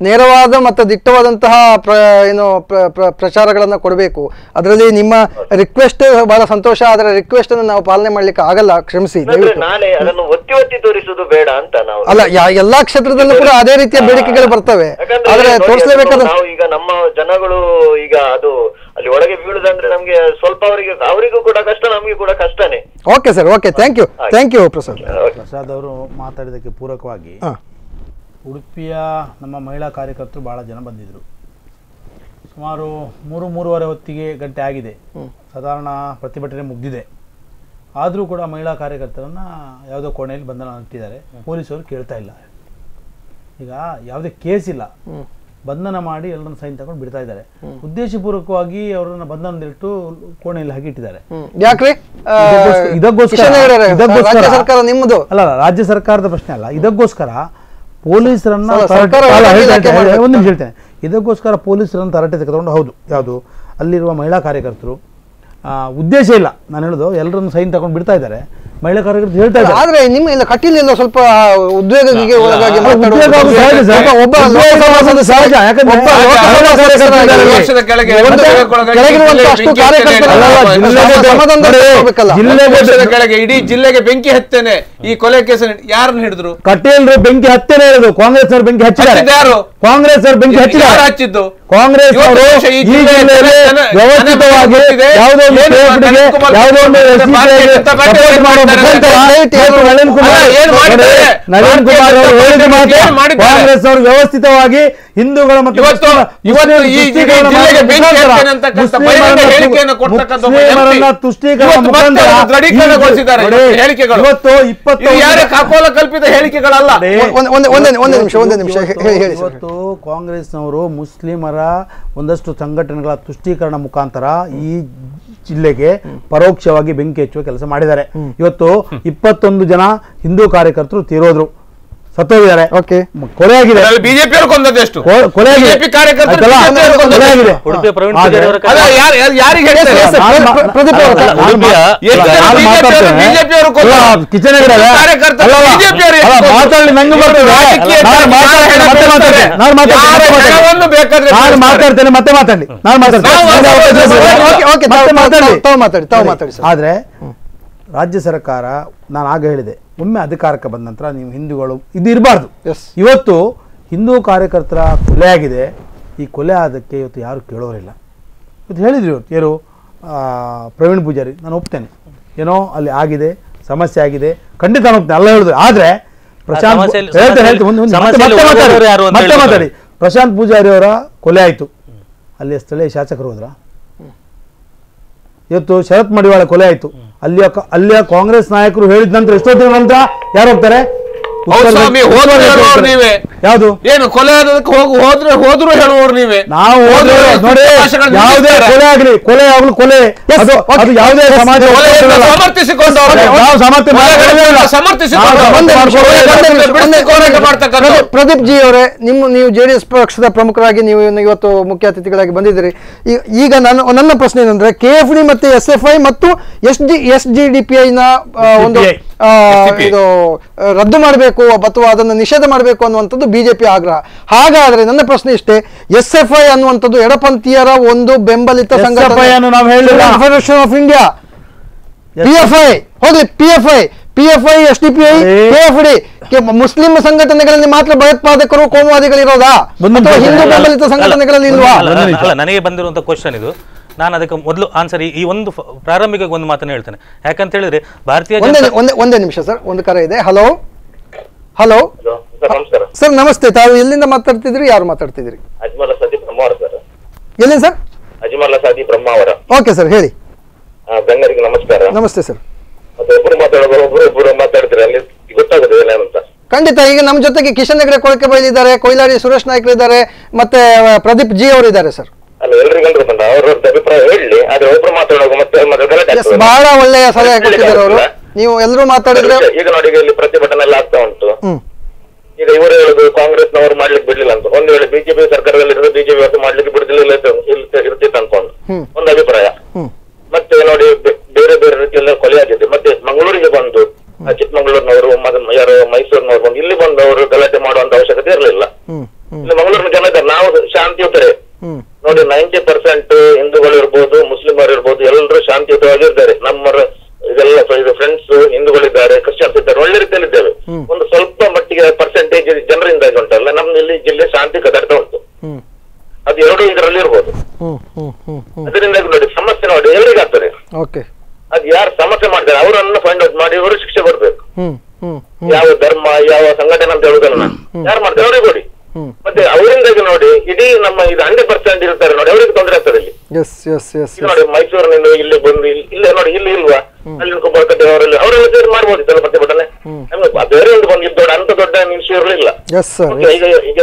ನೇರವಾದ ಮತ್ತೆ ದಿಟ್ಟವಾದಂತಹ ಏನು ಪ್ರಚಾರಗಳನ್ನ ಕೊಡಬೇಕು. ಅದರಲ್ಲಿ ನಿಮ್ಮ ರಿಕ್ವೆಸ್ಟ್ ಬಹಳ ಸಂತೋಷ, ಆದರೆ ರಿಕ್ವೆಸ್ಟ್ ಅನ್ನು ನಾವು ಪಾಲನೆ ಮಾಡ್ಲಿಕ್ಕೆ ಆಗಲ್ಲ, ಕ್ಷಮಿಸಿ. ನಾಳೆ ಅದನ್ನು ಒತ್ತಿ ತೋರಿಸುವುದು ಬೇಡ ಅಂತ ನಾವು ಅಲ್ಲ, ಎಲ್ಲಾ ಕ್ಷೇತ್ರದಲ್ಲೂ ಕೂಡ ಅದೇ ರೀತಿಯ ಬೇಡಿಕೆಗಳು ಬರ್ತವೆ, ಆದ್ರೆ ತೋರಿಸಲೇಬೇಕಾದ್ರೆ ನಾವು ಈಗ ನಮ್ಮ ಜನಗಳು ಈಗ ಅದು ಅಲ್ಲಿ ಒಳಗೆ ಬೀಳುದಂದ್ರೆ ನಮ್ಗೆ ಸ್ವಲ್ಪ ಅವರಿಗೂ ಕೂಡ ಕಷ್ಟ, ನಮಗೂ ಕೂಡ ಕಷ್ಟನೇ. Okay sir, okay, thank you, thank you Prasad ಅವರು ಮಾತಾಡಿದಕ್ಕೆ ಪೂರಕವಾಗಿ ಉಡುಪಿಯ ನಮ್ಮ ಮಹಿಳಾ ಕಾರ್ಯಕರ್ತರು ಭಾಳ ಜನ ಬಂದಿದ್ದರು. ಸುಮಾರು 3-3:30 ಗಂಟೆ ಆಗಿದೆ, ಸಾಧಾರಣ ಪ್ರತಿಭಟನೆ ಮುಗಿದಿದೆ. ಆದರೂ ಕೂಡ ಮಹಿಳಾ ಕಾರ್ಯಕರ್ತರನ್ನು ಯಾವುದೋ ಕೋಣೆಯಲ್ಲಿ ಬಂಧನ ಇಟ್ಟಿದ್ದಾರೆ, ಪೊಲೀಸರು ಕೇಳ್ತಾ ಇಲ್ಲ. ಈಗ ಯಾವುದೇ ಕೇಸ್ ಇಲ್ಲ, ಬಂಧನ ಮಾಡಿ ಎಲ್ಲರನ್ನ ಸೈನ್ ತಗೊಂಡು ಬಿಡ್ತಾ ಇದ್ದಾರೆ. ಉದ್ದೇಶಪೂರ್ವಕವಾಗಿ ಅವರನ್ನ ಬಂಧನದಲ್ಲಿಟ್ಟು ಕೋಣೆಯಲ್ಲಿ ಹಾಕಿಟ್ಟಿದ್ದಾರೆ. ಯಾಕ್ರಿ? ಇದಕ್ಕೋಸ್ಕರ ನಿಮ್ಮದು ಅಲ್ಲ, ರಾಜ್ಯ ಸರ್ಕಾರದ ಪ್ರಶ್ನೆ ಅಲ್ಲ. ಇದಕ್ಕೋಸ್ಕರ ಪೊಲೀಸರನ್ನ ಒಂದು ನಿಮಿಷ ಹೇಳ್ತೇನೆ. ಇದಕ್ಕೋಸ್ಕರ ಪೊಲೀಸರನ್ನ ತರಾಟೆ ತೆಗೆದುಕೊಂಡು ಹೌದು, ಯಾವುದು ಅಲ್ಲಿರುವ ಮಹಿಳಾ ಕಾರ್ಯಕರ್ತರು ಉದ್ದೇಶ ಇಲ್ಲ, ನಾನು ಹೇಳೋದು, ಎಲ್ಲರನ್ನು ಸೈನ್ ತಗೊಂಡು ಬಿಡ್ತಾ ಇದ್ದಾರೆ ಮಹಿಳಾ ಕಾರ್ಯಕರ್ತರು ಹೇಳ್ತಾ ಇದ್ದಾರೆ. ಆದರೆ ನಿಮ್ಮ ಇಲ್ಲ ಕಟೀಲಿಲ್ಲ ಸ್ವಲ್ಪ ಉದ್ವೇಗಕ್ಕೆ ಒಳಗಾಗಿ ಕೆಳಗೆ ಇಡೀ ಜಿಲ್ಲೆಗೆ ಬೆಂಕಿ ಹತ್ತೇನೆ. ಈ ಕೊಲೆ ಕೇಸ್ ಯಾರನ್ನ ಹಿಡಿದ್ರು? ಕಟೀಲ್ರು ಬೆಂಕಿ ಹತ್ತೇನೆ ಇರೋದು, ಕಾಂಗ್ರೆಸ್ ಅವರು ಬೆಂಕಿ ಹಚ್ಚಿದ್ದಾರೆ. ಯಾರು ಕಾಂಗ್ರೆಸ್ ಅವರು ಬೆಂಕಿ ಹಚ್ಚಿದ್ದು? ಕಾಂಗ್ರೆಸ್ ಯಾವುದೋ ನಳಿನ್ ಕುಮಾರ್ ಅವರು ಕಾಂಗ್ರೆಸ್ ಅವರು ವ್ಯವಸ್ಥಿತವಾಗಿ ಹಿಂದೂಗಳ ಮತ್ತು ಮುಸ್ಲಿಮರನ್ನ ತುಷ್ಟೀಕರಣ ಇವತ್ತು 20 ಕಲ್ಪಿತ ಹೇಳಿಕೆಗಳಲ್ಲ. ಒಂದೇ ನಿಮಿಷ ಹೇಳಿ. ಇವತ್ತು ಕಾಂಗ್ರೆಸ್ನವರು ಮುಸ್ಲಿಮರ ಒಂದಷ್ಟು ಸಂಘಟನೆಗಳ ತುಷ್ಟೀಕರಣ ಮುಖಾಂತರ ಈ ಜಿಲ್ಲೆಗೆ ಪರೋಕ್ಷವಾಗಿ ಬೆಂಕಿ ಹಚ್ಚುವ ಕೆಲಸ ಮಾಡಿದ್ದಾರೆ. ಇವತ್ತು 21 ಜನ ಹಿಂದೂ ಕಾರ್ಯಕರ್ತರು ತೀರೋದ್ರು, ಸತ್ತೋಗಿದ್ದಾರೆ. ಕೊಲೆ ಆಗಿದೆ. ಬಿಜೆಪಿ ಅವರು ಕೊಂದದ್ದು ಎಷ್ಟು? ಕೊಲೆ ಆಗಿದೆ ಕಿಚನ್ ಹೆಗಡೆ ಮಾತಾಡ್ತೇನೆ. ಆದ್ರೆ ರಾಜ್ಯ ಸರ್ಕಾರ, ನಾನು ಆಗ ಹೇಳಿದೆ, ಒಮ್ಮೆ ಅಧಿಕಾರಕ್ಕೆ ಬಂದ ನಂತರ ನೀವು ಹಿಂದೂಗಳು ಇದು ಇರಬಾರ್ದು. ಇವತ್ತು ಹಿಂದೂ ಕಾರ್ಯಕರ್ತರ ಕೊಲೆ ಆಗಿದೆ. ಈ ಕೊಲೆ ಆದಕ್ಕೆ ಇವತ್ತು ಯಾರು ಕೇಳೋರಿಲ್ಲ. ಇವತ್ತು ಹೇಳಿದ್ರು, ಇವತ್ತು ಯಾರು ಪ್ರವೀಣ್ ಪೂಜಾರಿ, ನಾನು ಒಪ್ತೇನೆ, ಏನೋ ಅಲ್ಲಿ ಆಗಿದೆ, ಸಮಸ್ಯೆ ಆಗಿದೆ, ಖಂಡಿತ ಒಪ್ತೇನೆ, ಅಲ್ಲ ಹೇಳಿದ್ರು. ಆದರೆ ಪ್ರಶಾಂತ್ ಪೂಜಾರಿ ಅವರ ಕೊಲೆ ಆಯಿತು, ಅಲ್ಲಿ ಸ್ಥಳೀಯ ಶಾಸಕರು ಹೋದ್ರ. ಇವತ್ತು ಶರತ್ ಮಡಿವಾಳ ಕೊಲೆ ಆಯಿತು, ಅಲ್ಲಿಯ ಕಾಂಗ್ರೆಸ್ ನಾಯಕರು ಹೇಳಿದ ನಂತರ ಎಷ್ಟೋ ದಿನ ನಂತರ ಯಾರು ಹೋಗ್ತಾರೆ? ಯಾವುದು ಏನು ಕೊಲೆ ಹೋದ್ರು ಹೇಳುವವರು ನೀವೇ. ನಾವು ಹೋದ್ರೆ ನೋಡಿ, ಯಾವುದೇ ಕೊಲೆ ಆಗಲಿ, ಕೊಲೆ ಆಗಲು ಕೊಲೆ, ಯಾವುದೇ ಸಮಾಜ ಸಮರ್ಥಿಸಿಕೊಂಡು. ಪ್ರದೀಪ್ ಜಿ ಅವರೇ, ನೀವು ಜೆಡಿಎಸ್ ಪಕ್ಷದ ಪ್ರಮುಖರಾಗಿ ನೀವು ಇವತ್ತು ಮುಖ್ಯ ಅತಿಥಿಗಳಾಗಿ ಬಂದಿದ್ದೀರಿ. ಈಗ ನನ್ನ ಪ್ರಶ್ನೆ ಏನಂದ್ರೆ, ಕೆಎಫ್ಡಿ ಮತ್ತೆ SFI ಮತ್ತು SGDPI ನ ಒಂದು ಇದು ರದ್ದು ಮಾಡಬೇಕು ಅಥವಾ ಅದನ್ನು ನಿಷೇಧ ಮಾಡಬೇಕು ಅನ್ನುವಂಥದ್ದು ಬಿಜೆಪಿ ಆಗ್ರಹ. ಹಾಗಾದ್ರೆ ನನ್ನ ಪ್ರಶ್ನೆ ಇಷ್ಟೇ, SFI ಅನ್ನುವಂಥದ್ದು ಎಡಪಂಥೀಯರ ಒಂದು ಬೆಂಬಲಿತ ಸಂಘಟನೆ. ಫೆಡರೇಷನ್ ಆಫ್ ಇಂಡಿಯಾ, PFI ಹೋಗ್ಲಿ, PFI, SDPI, KFD ಮುಸ್ಲಿಂ ಸಂಘಟನೆಗಳಲ್ಲಿ ಮಾತ್ರ ಭಯೋತ್ಪಾದಕರು ಕೋಮುವಾದಿಗಳಿರೋದಾ ಅಥವಾ ಹಿಂದೂ ಬೆಂಬಲಿತ ಸಂಘಟನೆಗಳಲ್ಲಿ ಇಲ್ವಾ? ನನಗೆ ಬಂದಿರುವಂತ ಕ್ವಶನ್ ಇದು. ನಾನು ಅದಕ್ಕೆ ಮೊದಲು ಆನ್ಸರ್ ಈ ಒಂದು ಪ್ರಾರಂಭಿಕ ಒಂದು ಮಾತನ್ನು ಹೇಳ್ತೇನೆ. ಯಾಕಂತ ಹೇಳಿದ್ರೆ ಭಾರತೀಯ ಒಂದೇ ನಿಮಿಷ ಸರ್, ಒಂದು ಕರೆ ಇದೆ. ಹಲೋ ಹಲೋ ಸರ್, ನಮಸ್ತೆ. ತಾವು ಎಲ್ಲಿಂದ ಮಾತಾಡ್ತಿದ್ರಿ? ಯಾರು ಮಾತಾಡ್ತಿದ್ರಿ? ಅಜ್ಮಲ ಸಾದಿ ಬ್ರಹ್ಮ ಅವರ ಸರ್. ಎಲ್ಲಿಂದ ಸರ್? ಅಜ್ಮಲ ಸಾದಿ ಬ್ರಹ್ಮ ಅವರ. ಓಕೆ ಸರ್, ಹೇಳಿ. ಗಣ್ಯರಿಗೆ ನಮಸ್ಕಾರ. ನಮಸ್ತೆ ಸರ್. ಒಬ್ಬರು ಮಾತಾಡೋರು ಒಬ್ಬರು ಮಾತಾಡ್ತಾರೆ, ಅಲ್ಲಿ ಗೊತ್ತಾಗುತ್ತೆ ಇಲ್ಲ ಅಂತ. ಖಂಡಿತ. ಈಗ ನಮ್ಮ ಜೊತೆಗೆ ಕಿಶನ್ ಹೆಗ್ಡೆ ಕೊಳಕೆ ಬೈಲಿದ್ದಾರೆ, ಕೊಯ್ಲಾರಿ ಸುರೇಶ್ ನಾಯ್ಕರು ಇದ್ದಾರೆ, ಮತ್ತೆ ಪ್ರದೀಪ್ ಜಿ ಅವರು ಇದ್ದಾರೆ ಸರ್. ಅಲ್ಲ ಎಲ್ರಿಗಂದ್ರು ಬಂದ ಅವ್ರವ್ರದ್ದು ಅಭಿಪ್ರಾಯ ಹೇಳಿ, ಆದ್ರೆ ಒಬ್ರು ಮಾತಾಡೋದು ಮತ್ತೆ ಬಹಳ ಒಳ್ಳೆಯ ಸಲಹೆ ಕೊಟ್ಟಿದ್ದಾರೆ ಅವರು. ನೀವು ಎಲ್ಲರೂ ಮಾತಾಡಿದ್ರೆ ಈಗ ನೋಡಿ ಇಲ್ಲಿ ಪ್ರತಿಭಟನೆ ಎಲ್ಲ ಆಗ್ತಾ ಉಂಟು. ಈಗ ಇವರು ಹೇಳುದು ಕಾಂಗ್ರೆಸ್ನವರು ಮಾಡ್ಲಿಕ್ಕೆ ಬಿಡ್ಲಿಲ್ಲ ಅಂತ, ಒಂದು ವೇಳೆ ಬಿಜೆಪಿ ಸರ್ಕಾರದಲ್ಲಿ ಇರೋದು ಬಿಜೆಪಿ ಅವರು ಮಾಡ್ಲಿಕ್ಕೆ ಬಿಡ್ಲಿಲ್ಲ ಇರ್ತಿತ್ತು ಅನ್ಕೊಂಡು ಒಂದು ಅಭಿಪ್ರಾಯ. ಮತ್ತೆ ನೋಡಿ ಬೇರೆ ಬೇರೆ ರೀತಿಯಲ್ಲಿ ಕೊಲೆ ಆಗಿದೆ. ಮತ್ತೆ ಮಂಗಳೂರಿಗೆ ಬಂದು ಚಿಕ್ಕಮಂಗಳೂರಿನವರು ಯಾರು ಮೈಸೂರಿನವರು ಬಂದು ಇಲ್ಲಿ ಬಂದು ಅವರು ಗಲಾಟೆ ಮಾಡುವಂತ ಅವಶ್ಯಕತೆ ಇರಲಿಲ್ಲ. ಇಲ್ಲಿ ಮಂಗಳೂರಿನ ಜನ ಇದ್ದಾರೆ, ನಾವು ಶಾಂತಿಯುತರೇ ನೋಡಿ. 90% ಹಿಂದೂಗಳು ಇರ್ಬೋದು, ಮುಸ್ಲಿಮರು ಇರ್ಬೋದು, ಎಲ್ಲರೂ ಶಾಂತಿಯುತವಾಗಿರ್ತಾರೆ. ನಮ್ಮ ಇದೆಲ್ಲ ಫ್ರೆಂಡ್ಸ್ ಹಿಂದೂಗಳಿದ್ದಾರೆ, ಕ್ರಿಶ್ಚಿಯನ್ಸ್ ಇದ್ದಾರೆ, ಒಳ್ಳೆ ರೀತಿಯಲ್ಲಿ ಇದ್ದೇವೆ. ಒಂದು ಸ್ವಲ್ಪ ಮಟ್ಟಿಗೆ ಪರ್ಸೆಂಟೇಜ್ ಜನರಿಂದಾಗಿ ಉಂಟಲ್ಲ, ನಮ್ಮ ಇಲ್ಲಿ ಜಿಲ್ಲೆ ಶಾಂತಿ ಕದಡ್ತಾ ಉಂಟು. ಅದು ಎರಡು ಇದರಲ್ಲಿ ಇರ್ಬೋದು. ಅದರಿಂದಾಗಿ ನೋಡಿ ಸಮಸ್ಯೆ ನೋಡಿ ಎಲ್ರಿಗಾಗ್ತದೆ. ಅದು ಯಾರು ಸಮಸ್ಯೆ ಮಾಡ್ತಾರೆ ಅವರನ್ನು ಫೈಂಡ್ ಔಟ್ ಮಾಡಿ ಇವರು ಶಿಕ್ಷೆ ಕೊಡ್ಬೇಕು. ಯಾವ ಧರ್ಮ ಯಾವ ಸಂಘಟನೆ ಅಂತ ಹೇಳುದಲ್ಲ, ಯಾರು ಮಾಡ್ತಾರೆ ಅವ್ರಿಗೆ ಕೊಡಿ. ಮತ್ತೆ ಅವರಿಂದಾಗಿ ನೋಡಿ ಇಡೀ ನಮ್ಮ ಇದು 100% ಇರ್ತಾರೆ ನೋಡಿ, ಅವ್ರಿಗೆ ತೊಂದರೆ ಆಗ್ತದೆ. ಇಲ್ಲಿ ನೋಡಿ ಮೈಸೂರಿನಿಂದ ಇಲ್ಲಿ ಬಂದು ಇಲ್ಲ ನೋಡಿ ಇಲ್ಲಿ ಇಲ್ವಾ ಅಲ್ಲಿ ಕುಂಬಳಕಟ್ಟೆ ಅವರಲ್ಲಿ ಅವರೆಲ್ಲ ಸೇರಿ ಮಾಡ್ಬೋದಿತ್ತಲ್ಲ ಪ್ರತಿಭಟನೆ. ಬೇರೆ ಒಂದು ಬಂದು ಇದು ದೊಡ್ಡ ಅಂತ ದೊಡ್ಡ ಇಶ್ಯೂ ಇರಲಿಲ್ಲ. ಈಗ ಈಗ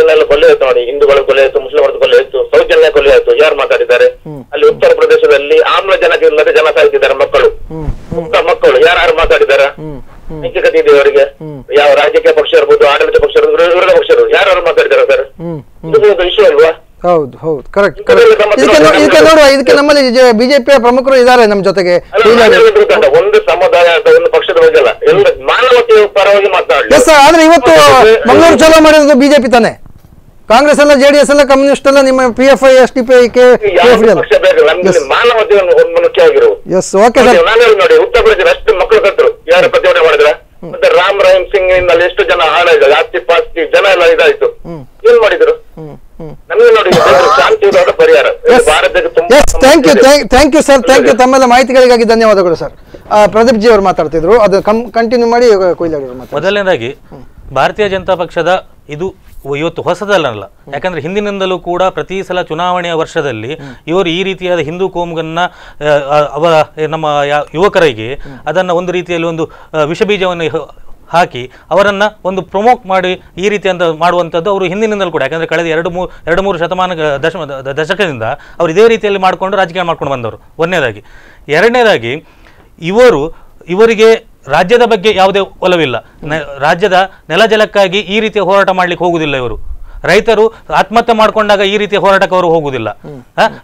ಏನೆಲ್ಲ ಕೊಲೆ ಆಯ್ತು ನೋಡಿ, ಹಿಂದೂಗಳು ಕೊಲೆ ಆಯ್ತು, ಮುಸ್ಲಿಮರದ್ದು ಕೊಲೆ ಆಯ್ತು, ಸೌಜನ್ಯ ಕೊಲೆ ಆಯ್ತು. ಯಾರು ಮಾತಾಡಿದ್ದಾರೆ ಅಲ್ಲಿ? ಉತ್ತರ ಪ್ರದೇಶದಲ್ಲಿ ಆಮ್ಲಜನಕದಿಂದ ಜನ ಸಾಯ್ತಿದ್ದಾರೆ ಮಕ್ಕಳು, ಮುಕ್ತ ಮಕ್ಕಳು. ಯಾರು ಮಾತಾಡಿದಾರ? ನೈತಿಕತೆ ಇದೆ ಅವರಿಗೆ? ಯಾವ ರಾಜಕೀಯ ಪಕ್ಷ ಇರ್ಬೋದು, ಆಡಳಿತ ಪಕ್ಷ ಇರ್ಬೋದು, ವಿರೋಧ ಪಕ್ಷ ಇರ್ಬೋದು, ಯಾರು ಮಾತಾಡಿದಾರ ಸರ್? ಇದು ಇಶ್ಯೂ ಅಲ್ವಾ? ಹೌದು ಹೌದು, ಕರೆಕ್ಟ್ ಕರೆಕ್ಟ್. ಇದಕ್ಕೆ ನೋಡುವ, ಇದಕ್ಕೆ ನಮ್ಮಲ್ಲಿ ಬಿಜೆಪಿಯ ಪ್ರಮುಖರು ಇದ್ದಾರೆ ನಮ್ಮ ಜೊತೆಗೆ. ಒಂದು ಸಮುದಾಯ ಅಥವಾ ಒಂದು ಪಕ್ಷದ ಬಗ್ಗೆ ಅಲ್ಲ, ಎಲ್ಲ ಮಾನವತೆಯ ಪರವಾಗಿ ಮಾತಾಡಲಿ. Yes sir. ಆದ್ರೆ ಇವತ್ತು ಮಂಗಳೂರು ಚಲೋ ಮಾಡಿರೋದು ಬಿಜೆಪಿ ತಾನೆ. ಕಾಂಗ್ರೆಸ್ ಎಲ್ಲ, ಜೆಡಿಎಸ್ ಎಲ್ಲ, ಕಮ್ಯುನಿಸ್ಟ್ ಎಲ್ಲ, ನಿಮ್ಮ PFI STPI ನೋಡಿ. ಉತ್ತರ ಪ್ರದೇಶ ಅಷ್ಟು ಮಕ್ಕಳು ಕಟ್ಟರು, ಯಾರು ಪ್ರತಿಭಟನೆ ಮಾಡಿದ್ರ? ಮತ್ತೆ ರಾಮ್ ರಹೀಮ್ ಸಿಂಗ್ ಇಂದ ಎಷ್ಟು ಜನ ಹಾಳಾಗಿದೆ, ಆಸ್ತಿ ಪಾಸ್ತಿ ಜನ ಎಲ್ಲ ಇದಾಯ್ತು. ಏನ್ ಮಾಡಿದ್ರು ನಮ್ಗೆ ನೋಡಿ? ಶಾಂತಿಯುತ ಪರಿಹಾರ ಭಾರತಕ್ಕೆ ತುಂಬಾ. Thank you sir, thank you. ತಮ್ಮೆಲ್ಲ ಮಾಹಿತಿಗಳಿಗಾಗಿ ಧನ್ಯವಾದಗಳು ಸರ್. ಪ್ರದೀಪ್ ಜಿ ಅವರು ಮಾತಾಡ್ತಿದ್ರು, ಅದು ಕಂಟಿನ್ಯೂ ಮಾಡಿ ಕೊಯ್ಲಾಡಿ ಅವರು ಮಾತಾಡ್ತಾರೆ. ಮೊದಲನೇದಾಗಿ ಭಾರತೀಯ ಜನತಾ ಪಕ್ಷದ ಇದು ಇವತ್ತು ಹೊಸದಲ್ಲ, ಯಾಕಂದ್ರೆ ಹಿಂದಿನಿಂದಲೂ ಕೂಡ ಪ್ರತಿ ಸಲ ಚುನಾವಣೆಯ ವರ್ಷದಲ್ಲಿ ಇವರು ಈ ರೀತಿಯಾದ ಹಿಂದೂ ಕೋಮುಗನ್ನ ಅವರ ನಮ್ಮ ಯುವಕರಿಗೆ ಅದನ್ನ ಒಂದು ರೀತಿಯಲ್ಲಿ ಒಂದು ವಿಷಬೀಜವನ್ನು ಹಾಕಿ ಅವರನ್ನು ಒಂದು ಪ್ರೊಮೋಟ್ ಮಾಡಿ ಈ ರೀತಿಯಂತ ಮಾಡುವಂಥದ್ದು ಅವರು ಹಿಂದಿನಿಂದಲೂ ಕೂಡ. ಯಾಕಂದರೆ ಕಳೆದ ಎರಡು ಮೂರು ಶತಮಾನ ದಶಕದಿಂದ ಅವರು ಇದೇ ರೀತಿಯಲ್ಲಿ ಮಾಡಿಕೊಂಡು ರಾಜಕೀಯ ಮಾಡ್ಕೊಂಡು ಬಂದವರು. ಒಂದನೇದಾಗಿ. ಎರಡನೇದಾಗಿ, ಇವರಿಗೆ ರಾಜ್ಯದ ಬಗ್ಗೆ ಯಾವುದೇ ಒಲವಿಲ್ಲ. ರಾಜ್ಯದ ನೆಲ ಜಲಕ್ಕಾಗಿ ಈ ರೀತಿಯ ಹೋರಾಟ ಮಾಡಲಿಕ್ಕೆ ಹೋಗುವುದಿಲ್ಲ ಇವರು. ರೈತರು ಆತ್ಮಹತ್ಯೆ ಮಾಡಿಕೊಂಡಾಗ ಈ ರೀತಿಯ ಹೋರಾಟಕ್ಕೆ ಅವರು ಹೋಗುವುದಿಲ್ಲ.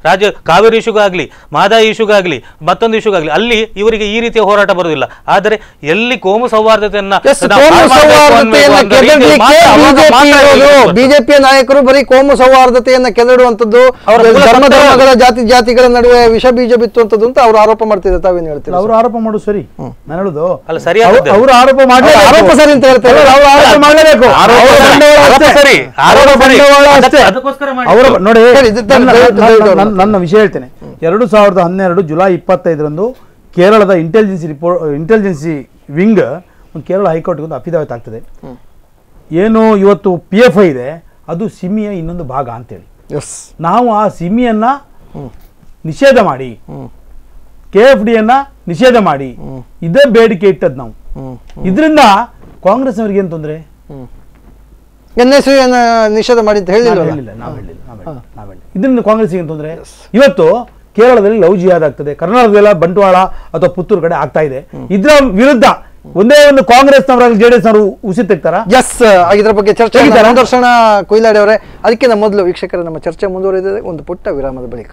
ರಾಜ್ಯ ಕಾವೇರಿ ಇಶ್ಯೂಗಾಗಲಿ, ಮಾದಾಯಿ ಇಶ್ಯೂಗಾಗಲಿ, ಮತ್ತೊಂದು ಇಶ್ಯೂಗಾಗಲಿ ಅಲ್ಲಿ ಇವರಿಗೆ ಈ ರೀತಿಯ ಹೋರಾಟ ಬರುವುದಿಲ್ಲ. ಆದರೆ ಎಲ್ಲಿ ಕೋಮು ಸೌಹಾರ್ದತೆಯನ್ನು ಬಿಜೆಪಿಯ ನಾಯಕರು ಬರೀ ಕೋಮು ಸೌಹಾರ್ದತೆಯನ್ನು ಕೆದಡುವಂಥದ್ದು, ಧರ್ಮಗಳ ಜಾತಿಗಳ ನಡುವೆ ವಿಷ ಬೀಜ ಬಿತ್ತುವಂಥದ್ದು ಅಂತ ಅವರು ಆರೋಪ ಮಾಡ್ತಿದ್ದಾರೆ. ತಾವೇನು ಹೇಳ್ತೀರಾ? ಅವರು ಆರೋಪ ಮಾಡೋದು ಸರಿ, ನಾನು ಹೇಳುದು ಅಲ್ಲ. ಸರಿ, ಅವರು ಆರೋಪ ಮಾಡಿ ಆರೋಪ ಸರಿ ಅಂತ ಹೇಳ್ತಾರೆ. ನೋಡಿ, ನನ್ನ ವಿಷಯ ಹೇಳ್ತೇನೆ. 2012 ಜುಲೈ 25ರಂದು ಕೇರಳದ ಇಂಟೆಲಿಜೆನ್ಸಿ ವಿಂಗ್ ಕೇರಳ ಹೈಕೋರ್ಟ್ಗೆ ಒಂದು ಅಫಿಡವಿಟ್ ಆಗ್ತದೆ. ಏನು ಇವತ್ತು PFI ಇದೆ, ಅದು ಸಿಮಿಯ ಇನ್ನೊಂದು ಭಾಗ ಅಂತೇಳಿ ನಾವು ಆ ಸಿಮಿಯನ್ನ ನಿಷೇಧ ಮಾಡಿ KFDಯನ್ನ ನಿಷೇಧ ಮಾಡಿ ಇದೇ ಬೇಡಿಕೆ ಇಟ್ಟದ್ ನಾವು. ಇದರಿಂದ ಕಾಂಗ್ರೆಸ್ನವ್ರಿಗೆ ಏನ್ ತೊಂದರೆ? NSU ನಿಷೇಧ ಮಾಡಿ ಅಂತ ಹೇಳಿಲ್ಲ, ನಾವ್ ಹೇಳಿಲ್ಲ. ಇದರಿಂದ ಕಾಂಗ್ರೆಸ್ ಏನು ತೊಂದರೆ? ಇವತ್ತು ಕೇರಳದಲ್ಲಿ ಲವ್ ಜಿಹಾದ್ ಆಗ್ತದೆ, ಕರ್ನಾಟಕದಲ್ಲ ಬಂಟ್ವಾಳ ಅಥವಾ ಪುತ್ತೂರು ಕಡೆ ಆಗ್ತಾ ಇದೆ. ಇದರ ವಿರುದ್ಧ ಒಂದೇ ಒಂದು ಕಾಂಗ್ರೆಸ್ನವರಾಗಲಿ JDSನವರು ಉಸಿ ತೆಗ್ತಾರ? ಎಸ್, ಇದರ ಬಗ್ಗೆ ಚರ್ಚೆ ದರ್ಶನ ಕೊಯ್ಲಾಡಿ ಅವರೇ. ಅದಕ್ಕಿಂತ ಮೊದಲು ವೀಕ್ಷಕರ ನಮ್ಮ ಚರ್ಚೆ ಮುಂದುವರೆದಿದೆ ಒಂದು ಪುಟ್ಟ ವಿರಾಮದ ಬಳಿಕ.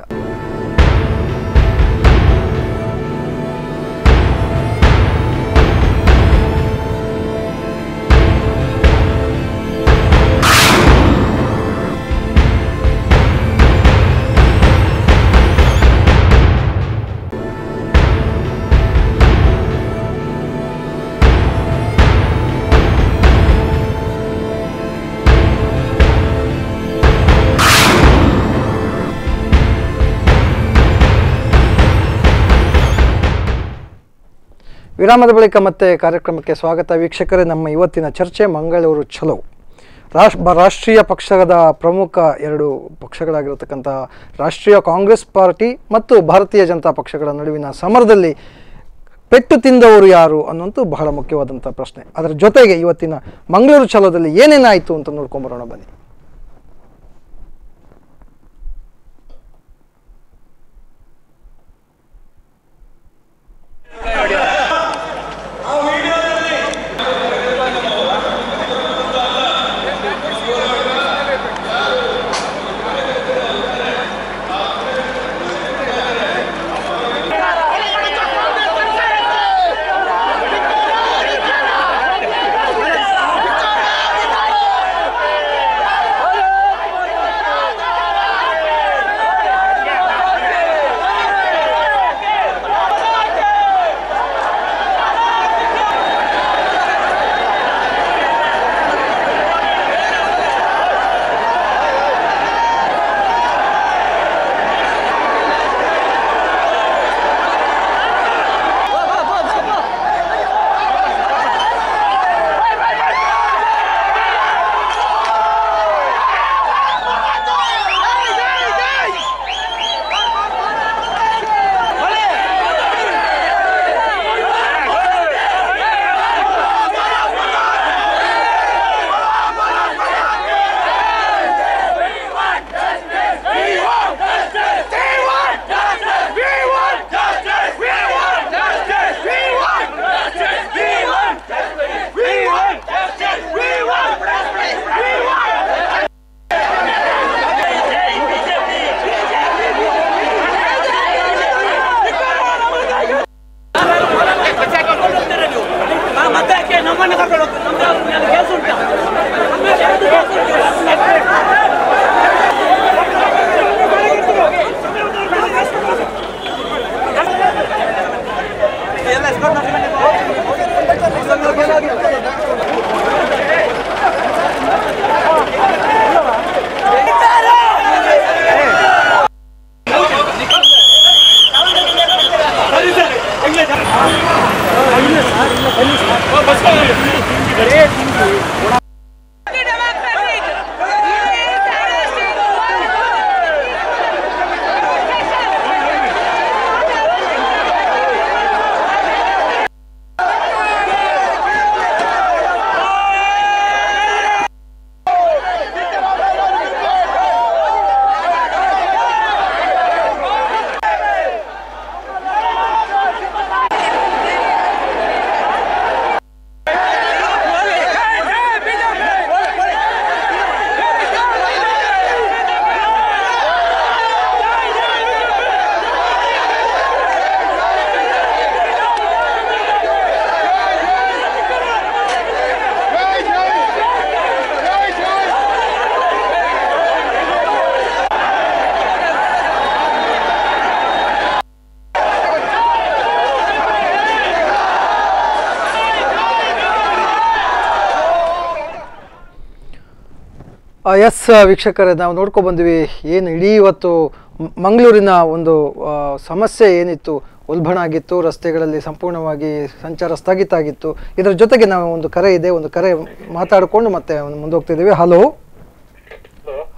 ವಿರಾಮದ ಬಳಿಕ ಮತ್ತೆ ಕಾರ್ಯಕ್ರಮಕ್ಕೆ ಸ್ವಾಗತ. ವೀಕ್ಷಕರೇ, ನಮ್ಮ ಇವತ್ತಿನ ಚರ್ಚೆ ಮಂಗಳೂರು ಚಲೋ. ರಾಷ್ಟ್ರೀಯ ಪಕ್ಷದ ಪ್ರಮುಖ ಎರಡು ಪಕ್ಷಗಳಾಗಿರತಕ್ಕಂತ ರಾಷ್ಟ್ರೀಯ ಕಾಂಗ್ರೆಸ್ ಪಾರ್ಟಿ ಮತ್ತು ಭಾರತೀಯ ಜನತಾ ಪಕ್ಷಗಳ ನಡುವಿನ ಸಮರದಲ್ಲಿ ಪೆಟ್ಟು ತಿಂದವರು ಯಾರು ಅನ್ನುವಂತೂ ಬಹಳ ಮುಖ್ಯವಾದಂತ ಪ್ರಶ್ನೆ. ಅದರ ಜೊತೆಗೆ ಇವತ್ತಿನ ಮಂಗಳೂರು ಚಲೋದಲ್ಲಿ ಏನೇನಾಯಿತು ಅಂತ ನೋಡ್ಕೊಂಡು ಬರೋಣ ಬನ್ನಿ. ಎಸ್ ವೀಕ್ಷಕರೇ, ನಾವು ನೋಡ್ಕೊಂಡು ಬಂದ್ವಿ ಏನು ಇಡೀ ಇವತ್ತು ಮಂಗಳೂರಿನ ಒಂದು ಸಮಸ್ಯೆ ಏನಿತ್ತು, ಉಲ್ಬಣಾಗಿತ್ತು, ರಸ್ತೆಗಳಲ್ಲಿ ಸಂಪೂರ್ಣವಾಗಿ ಸಂಚಾರ ಸ್ಥಗಿತ ಆಗಿತ್ತು. ಇದರ ಜೊತೆಗೆ ನಾವು ಒಂದು ಕರೆ ಇದೆ, ಒಂದು ಕರೆ ಮಾತಾಡಿಕೊಂಡು ಮತ್ತೆ ಮುಂದೋಗ್ತಿದ್ದೀವಿ. ಹಲೋ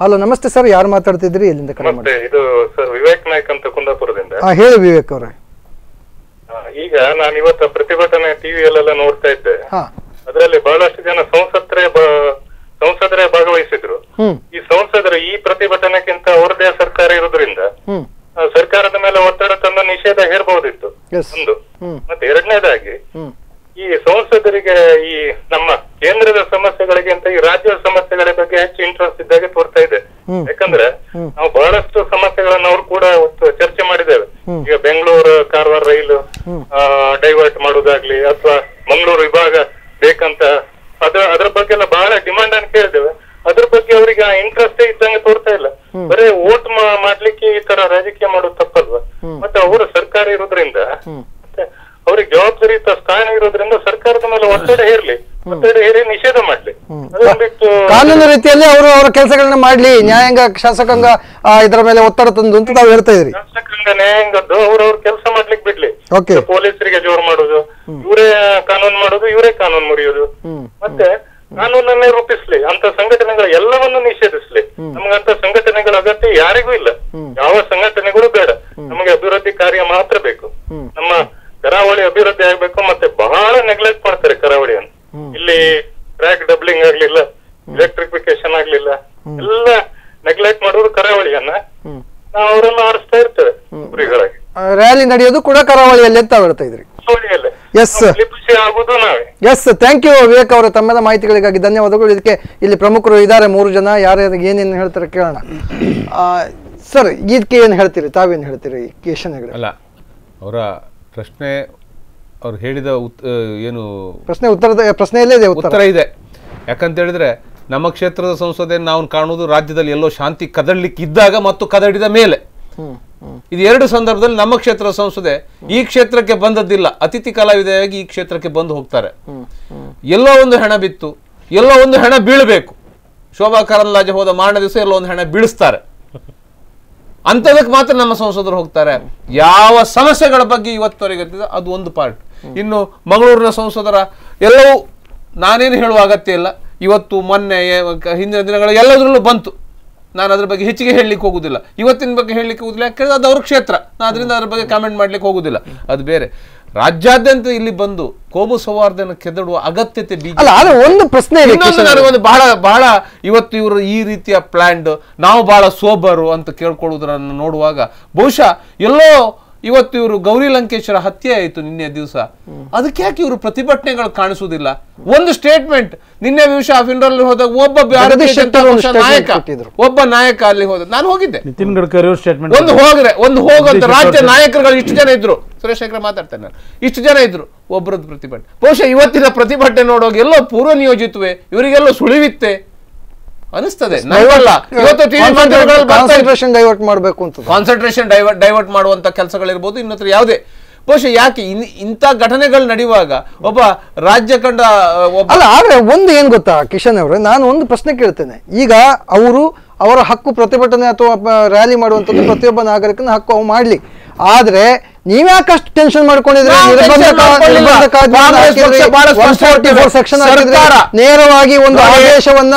ಹಲೋ, ನಮಸ್ತೆ ಸರ್, ಯಾರು ಮಾತಾಡ್ತಿದ್ರಿ? ಎಲ್ಲಿಂದ ಕರೆ ಮಾಡಿ? ಇದು ಸರ್ ವಿವೇಕ್ ನಾಯ್ಕ್ ಅಂತ ಕುಂದಾಪುರದಿಂದ. ಹೇಳಿ ವಿವೇಕ್ ಅವರೇ. ಈಗ ನಾನು ಇವತ್ತು ಪ್ರತಿಭಟನೆ ಟಿವಿಯಲ್ಲೆಲ್ಲ ನೋಡ್ತಾ ಇದ್ದೆ. ಅದರಲ್ಲಿ ಬಹಳಷ್ಟು ಜನ ಸಂಸದರೇ ಭಾಗವಹಿಸಿದ್ರು. ಈ ಸಂಸದರು ಈ ಪ್ರತಿಭಟನೆಗಿಂತ ಅವರದೇ ಸರ್ಕಾರ ಇರೋದ್ರಿಂದ ಸರ್ಕಾರದ ಮೇಲೆ ಒತ್ತಡ ತಂದು ನಿಷೇಧ ಹೇರಬಹುದಿತ್ತು ಒಂದು. ಮತ್ತೆ ಎರಡನೇದಾಗಿ ಈ ಸಂಸದರಿಗೆ ಈ ನಮ್ಮ ಕೇಂದ್ರದ ಸಮಸ್ಯೆಗಳಿಗಿಂತ ಈ ರಾಜ್ಯದ ಸಮಸ್ಯೆಗಳ ಬಗ್ಗೆ ಹೆಚ್ಚು ಇಂಟ್ರೆಸ್ಟ್ ಇದ್ದಾಗೆ ತೋರ್ತಾ ಇದೆ. ಯಾಕಂದ್ರೆ ನಾವು ಬಹಳಷ್ಟು ಸಮಸ್ಯೆಗಳನ್ನ ಅವ್ರು ಕೂಡ ಚರ್ಚೆ ಮಾಡಿದ್ದೇವೆ. ಈಗ ಬೆಂಗಳೂರು ಕಾರವಾರ ರೈಲು ಡೈವರ್ಟ್ ಮಾಡೋದಾಗ್ಲಿ ಅಥವಾ ಮಂಗಳೂರು ವಿಭಾಗ ಬೇಕಂತ ಅದ್ರ ಬಗ್ಗೆ ಎಲ್ಲ ಬಹಳ ಡಿಮಾಂಡ್ ಅನ್ನು ಕೇಳಿದ್ದೇವೆ. ಅದ್ರ ಬಗ್ಗೆ ಅವ್ರಿಗೆ ಆ ಇಂಟ್ರೆಸ್ಟ್ ಇದ್ದಂಗೆ ತೋರ್ತಾ ಇಲ್ಲ. ಬರೀ ವೋಟ್ ಮಾಡ್ಲಿಕ್ಕೆ ಈ ತರ ರಾಜಕೀಯ ಮಾಡೋದು ತಪ್ಪಲ್ವಾ? ಮತ್ತೆ ಅವರು ಸರ್ಕಾರ ಇರೋದ್ರಿಂದ ಅವ್ರಿಗೆ ಜವಾಬ್ದಾರಿಯುತ ಸ್ಥಾನ ಇರೋದ್ರಿಂದ ಸರ್ಕಾರದ ಮೇಲೆ ಒತ್ತಡ ಹೇರ್ಲಿ, ಒತ್ತಡ ಹೇರಿ ನಿಷೇಧ ಮಾಡ್ಲಿ, ಅದೊಂದಿಟ್ಟು ಕಾನೂನು ರೀತಿಯಲ್ಲಿ ಅವರು ಅವರ ಕೆಲಸಗಳನ್ನ ಮಾಡ್ಲಿ. ನ್ಯಾಯಾಂಗ ಶಾಸಕಾಂಗ ಇದರ ಮೇಲೆ ಒತ್ತಡ ತಂದು ಅಂತ ನಾವು ಹೇಳ್ತಾ ಇದ್ರಿ. ಶಾಸಕಾಂಗ ನ್ಯಾಯಾಂಗದ್ದು ಅವ್ರವ್ರ ಕೆಲಸ ಮಾಡ್ಲಿಕ್ಕೆ ಬಿಡ್ಲಿ. ಪೊಲೀಸರಿಗೆ ಜೋರ್ ಮಾಡೋದು, ಇವರೇ ಕಾನೂನು ಮಾಡೋದು, ಇವರೇ ಕಾನೂನು ಮುರಿಯೋದು. ಮತ್ತೆ ಕಾನೂನನ್ನೇ ರೂಪಿಸ್ಲಿ, ಅಂತ ಸಂಘಟನೆಗಳ ಎಲ್ಲವನ್ನು ನಿಷೇಧಿಸ್ಲಿ. ನಮಗಂತ ಸಂಘಟನೆಗಳ ಅಗತ್ಯ ಯಾರಿಗೂ ಇಲ್ಲ, ಯಾವ ಸಂಘಟನೆಗಳು ಬೇಡ. ನಮಗೆ ಅಭಿವೃದ್ಧಿ ಕಾರ್ಯ ಮಾತ್ರ ಬೇಕು. ನಮ್ಮ ಕರಾವಳಿ ಅಭಿವೃದ್ಧಿ ಆಗ್ಬೇಕು. ಮತ್ತೆ ಬಹಳ ನೆಗ್ಲೆಕ್ಟ್ ಮಾಡ್ತಾರೆ ಕರಾವಳಿಯನ್ನು. ಇಲ್ಲಿ ಟ್ರ್ಯಾಕ್ ಡಬ್ಲಿಂಗ್ ಆಗ್ಲಿಲ್ಲ, ಎಲೆಕ್ಟ್ರಿಫಿಕೇಶನ್ ಆಗ್ಲಿಲ್ಲ, ಎಲ್ಲ ನೆಗ್ಲೆಕ್ಟ್ ಮಾಡೋದು ಕರಾವಳಿಯನ್ನ. ನಾವು ಅವರನ್ನು ಆರಿಸ್ತಾ ಇರ್ತೇವೆ. ಗುರಿಗಳಾಗಿ ರ್ಯಾಲಿ ನಡೆಯೋದು ಕೂಡ ಕರಾವಳಿಯಲ್ಲಿ ಅಂತ ಹೇಳ್ತಾ ಇದ್ರಿ. ಥ್ಯಾಂಕ್ ಯು ವಿವೇಕ್ ಅವರು, ತಮ್ಮ ಮಾಹಿತಿಗಳಿಗಾಗಿ ಧನ್ಯವಾದಗಳು. ಇದಕ್ಕೆ ಇಲ್ಲಿ ಪ್ರಮುಖರು ಇದ್ದಾರೆ, ಮೂರು ಜನ. ಯಾರ್ಯಾರು ಏನೇನು ಹೇಳ್ತಾರೆ ಕೇಳೋಣ. ಸರ್, ಇದಕ್ಕೆ ಏನು ಹೇಳ್ತೀರಿ, ತಾವೇನು ಹೇಳ್ತೀರಿ? ಕಿಶನ್ ಹೆಗಡೆ ಅಲ್ಲ, ಅವರ ಪ್ರಶ್ನೆ, ಅವ್ರು ಹೇಳಿದ ಏನು ಪ್ರಶ್ನೆ, ಉತ್ತರದ ಪ್ರಶ್ನೆಯಲ್ಲೇ ಇದೆ, ಉತ್ತರ ಇದೆ. ಯಾಕಂತ ಹೇಳಿದ್ರೆ, ನಮ್ಮ ಕ್ಷೇತ್ರದ ಸಂಸದೆ ನಾವು ಕಾಣುವುದು ರಾಜ್ಯದಲ್ಲಿ ಎಲ್ಲೋ ಶಾಂತಿ ಕದಡಲಿಕ್ಕಿದ್ದಾಗ ಮತ್ತು ಕದಡಿದ ಮೇಲೆ. ಇದು ಎರಡು ಸಂದರ್ಭದಲ್ಲಿ ನಮ್ಮ ಕ್ಷೇತ್ರದ ಸಂಸದೆ ಈ ಕ್ಷೇತ್ರಕ್ಕೆ ಬಂದದ್ದಿಲ್ಲ, ಅತಿಥಿ ಕಲಾವಿದೆಯಾಗಿ ಈ ಕ್ಷೇತ್ರಕ್ಕೆ ಬಂದು ಹೋಗ್ತಾರೆ. ಎಲ್ಲೋ ಒಂದು ಹೆಣ ಬಿತ್ತು, ಎಲ್ಲೋ ಒಂದು ಹೆಣ ಬೀಳಬೇಕು. ಶೋಭಾ ಕರಂದ್ಲಾಜೆ ಹೋದ ಮಾರನೇ ದಿವಸ ಎಲ್ಲೋ ಒಂದು ಹೆಣ ಬೀಳಿಸ್ತಾರೆ, ಅಂಥದಕ್ಕೆ ಮಾತ್ರ ನಮ್ಮ ಸಂಸದರು ಹೋಗ್ತಾರೆ. ಯಾವ ಸಮಸ್ಯೆಗಳ ಬಗ್ಗೆ ಇವತ್ತವರೆಗೆ ಅದು ಒಂದು ಪಾರ್ಟ್. ಇನ್ನು ಮಂಗಳೂರಿನ ಸಂಸದರ ಎಲ್ಲವೂ ನಾನೇನು ಹೇಳುವ ಅಗತ್ಯ ಇಲ್ಲ. ಇವತ್ತು ಮೊನ್ನೆ ಹಿಂದಿನ ದಿನಗಳ ಎಲ್ಲದರಲ್ಲೂ ಬಂತು. ನಾನು ಅದ್ರ ಬಗ್ಗೆ ಹೆಚ್ಚಿಗೆ ಹೇಳಲಿಕ್ಕೆ ಹೋಗುದಿಲ್ಲ, ಇವತ್ತಿನ ಬಗ್ಗೆ ಹೇಳಲಿಕ್ಕೆ ಹೋಗುದಿಲ್ಲ. ಯಾಕೆಂದ್ರೆ ಅದು ಅವ್ರ ಕ್ಷೇತ್ರ, ನಾನು ಅದರಿಂದ ಅದ್ರ ಬಗ್ಗೆ ಕಾಮೆಂಟ್ ಮಾಡ್ಲಿಕ್ಕೆ ಹೋಗುದಿಲ್ಲ. ಅದು ಬೇರೆ. ರಾಜ್ಯಾದ್ಯಂತ ಇಲ್ಲಿ ಬಂದು ಕೋಮು ಸೌಹಾರ್ದನ ಕೆದಡುವ ಅಗತ್ಯತೆ ಒಂದು ಪ್ರಶ್ನೆ. ನನಗೊಂದು ಬಹಳ ಬಹಳ ಇವತ್ತು ಇವರು ಈ ರೀತಿಯ ಪ್ಲಾನ್ಡ್, ನಾವು ಬಹಳ ಸೋಬರು ಅಂತ ಕೇಳ್ಕೊಳ್ಳುವುದನ್ನು ನೋಡುವಾಗ, ಬಹುಶಃ ಎಲ್ಲೋ ಇವತ್ತು ಇವರು ಗೌರಿ ಲಂಕೇಶ್ವರ ಹತ್ಯೆ ಆಯಿತು ನಿನ್ನೆ ದಿವಸ, ಅದಕ್ಕೆ ಯಾಕೆ ಇವರು ಪ್ರತಿಭಟನೆಗಳು ಕಾಣಿಸುವುದಿಲ್ಲ? ಒಂದು ಸ್ಟೇಟ್ಮೆಂಟ್ ನಿನ್ನೆ ದಿವಸ ಅಫಿನ್ರಲ್ಲಿ ಹೋದಾಗ ಒಬ್ಬ ನಾಯಕ ಅಲ್ಲಿ ಹೋದ, ನಾನು ಹೋಗಿದ್ದೆ, ನಿತಿನ್ ಗಡ್ಕರಿ ಸ್ಟೇಟ್ಮೆಂಟ್ ಒಂದು ಹೋಗಂತ ರಾಜ್ಯ ನಾಯಕರುಗಳು ಇಷ್ಟು ಜನ ಇದ್ರು, ಸುರೇಶ್ ಹೆಗಡೆ ಮಾತಾಡ್ತೇನೆ ನಾನು, ಇಷ್ಟು ಜನ ಇದ್ರು, ಒಬ್ಬರದ್ದು ಪ್ರತಿಭಟನೆ. ಬಹುಶಃ ಇವತ್ತಿನ ಪ್ರತಿಭಟನೆ ನೋಡುವಾಗ ಎಲ್ಲೋ ಪೂರ್ವ ನಿಯೋಜಿತವೇ, ಇವರಿಗೆಲ್ಲೋ ಸುಳಿವಿತ್ತೆ ಅನಿಸ್ತದೆ. ಕಾನ್ಸಂಟ್ರೇಷನ್ ಡೈವರ್ಟ್ ಮಾಡುವಂತ ಕೆಲಸಗಳಿರ್ಬೋದು, ಇನ್ನತ್ರ ಯಾವುದೇ. ಬಹುಶಃ ಯಾಕೆ ಇಂಥ ಘಟನೆಗಳು ನಡೆಯುವಾಗ ಒಬ್ಬ ರಾಜ್ಯ ಕಂಡ ಅಲ್ಲ. ಆದ್ರೆ ಒಂದು ಏನ್ ಗೊತ್ತಾ ಕಿಶನ್ ಅವ್ರೆ, ನಾನು ಒಂದು ಪ್ರಶ್ನೆ ಕೇಳ್ತೇನೆ. ಈಗ ಅವರು ಅವರ ಹಕ್ಕು ಪ್ರತಿಭಟನೆ ಅಥವಾ ರ್ಯಾಲಿ ಮಾಡುವಂಥದ್ದು, ಪ್ರತಿಯೊಬ್ಬ ನಾಗರಿಕನ ಹಕ್ಕು ಅವು ಮಾಡ್ಲಿ. ಆದ್ರೆ ನೀವ್ಯಾಕಷ್ಟು ಟೆನ್ಷನ್ ಮಾಡ್ಕೊಂಡಿದ್ರೆ, ನೇರವಾಗಿ ಒಂದು ಆದೇಶವನ್ನ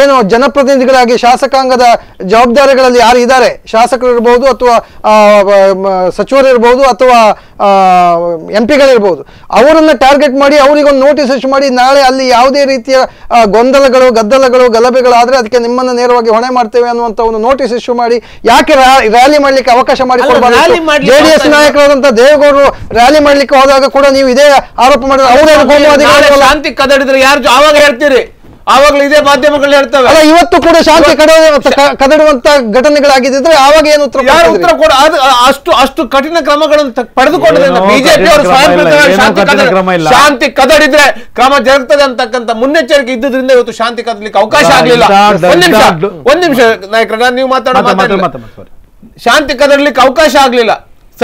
ಏನು ಜನಪ್ರತಿನಿಧಿಗಳಾಗಿ ಶಾಸಕಾಂಗದ ಜವಾಬ್ದಾರಿಗಳಲ್ಲಿ ಯಾರು ಇದ್ದಾರೆ, ಶಾಸಕರು ಇರಬಹುದು ಅಥವಾ ಸಚಿವರು ಇರಬಹುದು ಅಥವಾ MP ಗಳಿರ್ಬಹುದು, ಅವರನ್ನ ಟಾರ್ಗೆಟ್ ಮಾಡಿ ಅವರಿಗೊಂದು ನೋಟಿಸ್ ಇಶ್ಯೂ ಮಾಡಿ, ನಾಳೆ ಅಲ್ಲಿ ಯಾವುದೇ ರೀತಿಯ ಗೊಂದಲಗಳು, ಗದ್ದಲಗಳು, ಗಲಭೆಗಳಾದ್ರೆ ಅದಕ್ಕೆ ನಿಮ್ಮನ್ನ ನೇರವಾಗಿ ಹೊಣೆ ಮಾಡ್ತೇವೆ ಅನ್ನುವಂತ ಒಂದು ನೋಟಿಸ್ ಇಶ್ಯೂ ಮಾಡಿ, ಯಾಕೆ ರ್ಯಾಲಿ ಮಾಡ್ಲಿಕ್ಕೆ ಅವಕಾಶ ಮಾಡಿಕೊಡ್ಬಾರ್ದು? JDS ನಾಯಕರಾದಂತ ದೇವೇಗೌಡರು ರ್ಯಾಲಿ ಮಾಡ್ಲಿಕ್ಕೆ ಹೋದಾಗ ಕೂಡ ನೀವು ಇದೇ ಆರೋಪ ಮಾಡಿದ್ರೆ ಅವರು ಶಾಂತಿ ಕದಡಿದ್ರೆ ಯಾರು ಆವಾಗ ಹೇಳ್ತೀರಿ? ಆವಾಗಲೂ ಇದೇ ಮಾಧ್ಯಮಗಳು ಹೇಳ್ತವೆ ಅಲ್ಲ, ಇವತ್ತು ಕೂಡ ಶಾಂತಿ ಕದಡುವಂತ ಘಟನೆಗಳಾಗಿದ್ದಿದ್ರೆ ಆವಾಗ ಏನು ಉತ್ತರ ಕೊಡ? ಅಷ್ಟು ಕಠಿಣ ಕ್ರಮಗಳನ್ನು ಪಡೆದುಕೊಂಡಿದೆ ಬಿಜೆಪಿ ಅವರು. ಶಾಂತಿ ಕದಡಿದ್ರೆ ಕ್ರಮ ಜರುಗ್ತದೆ ಅಂತಕ್ಕಂಥ ಮುನ್ನೆಚ್ಚರಿಕೆ ಇದ್ದುದರಿಂದ ಇವತ್ತು ಶಾಂತಿ ಕದಲಿಕ್ಕೆ ಅವಕಾಶ ಆಗಲಿಲ್ಲ. ಒಂದ್ ನಿಮಿಷ ನಾಯಕರ, ನೀವು ಮಾತಾಡೋ. ಶಾಂತಿ ಕದಡಲಿಕ್ಕೆ ಅವಕಾಶ ಆಗಲಿಲ್ಲ,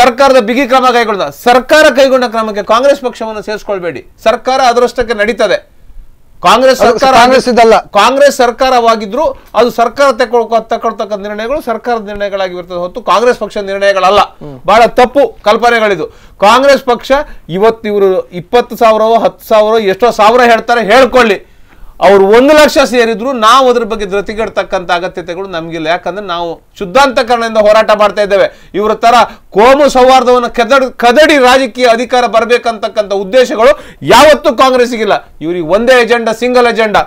ಸರ್ಕಾರದ ಬಿಗಿ ಕ್ರಮ ಕೈಗೊಳ್ಳ. ಸರ್ಕಾರ ಕೈಗೊಂಡ ಕ್ರಮಕ್ಕೆ ಕಾಂಗ್ರೆಸ್ ಪಕ್ಷವನ್ನು ಸೇರಿಸ್ಕೊಳ್ಬೇಡಿ, ಸರ್ಕಾರ ಅದರಷ್ಟಕ್ಕೆ ನಡೀತದೆ. ಕಾಂಗ್ರೆಸ್ ಸರ್ಕಾರವಾಗಿದ್ರು ಅದು ಸರ್ಕಾರ ತಗೊಳ್ತಕ್ಕಂಥ ನಿರ್ಣಯಗಳು ಸರ್ಕಾರದ ನಿರ್ಣಯಗಳಾಗಿರ್ತದೆ ಹೊತ್ತು ಕಾಂಗ್ರೆಸ್ ಪಕ್ಷ ನಿರ್ಣಯಗಳಲ್ಲ. ಬಹಳ ತಪ್ಪು ಕಲ್ಪನೆಗಳಿದು. ಕಾಂಗ್ರೆಸ್ ಪಕ್ಷ ಇವತ್ತು ಇವರು 20,000 10,000 ಎಷ್ಟೋ ಸಾವಿರ ಹೇಳ್ತಾರೆ, ಹೇಳ್ಕೊಳ್ಳಿ. ಅವ್ರು 1 ಲಕ್ಷ ಸೇರಿದ್ರು ನಾವು ಅದ್ರ ಬಗ್ಗೆ ಧೃತಿಗೆಡ್ತಕ್ಕಂಥ ಅಗತ್ಯತೆಗಳು ನಮಗಿಲ್ಲ. ಯಾಕಂದ್ರೆ ನಾವು ಶುದ್ಧಾಂತಕರಣದಿಂದ ಹೋರಾಟ ಮಾಡ್ತಾ ಇದ್ದೇವೆ. ಇವರ ತರ ಕೋಮು ಸೌಹಾರ್ದವನ್ನು ಕದಡಿ ರಾಜಕೀಯ ಅಧಿಕಾರ ಬರಬೇಕಂತಕ್ಕಂಥ ಉದ್ದೇಶಗಳು ಯಾವತ್ತೂ ಕಾಂಗ್ರೆಸ್ಗಿಲ್ಲ. ಇವರಿಗೆ ಒಂದೇ ಎಜೆಂಡಾ, ಸಿಂಗಲ್ ಎಜೆಂಡಾ: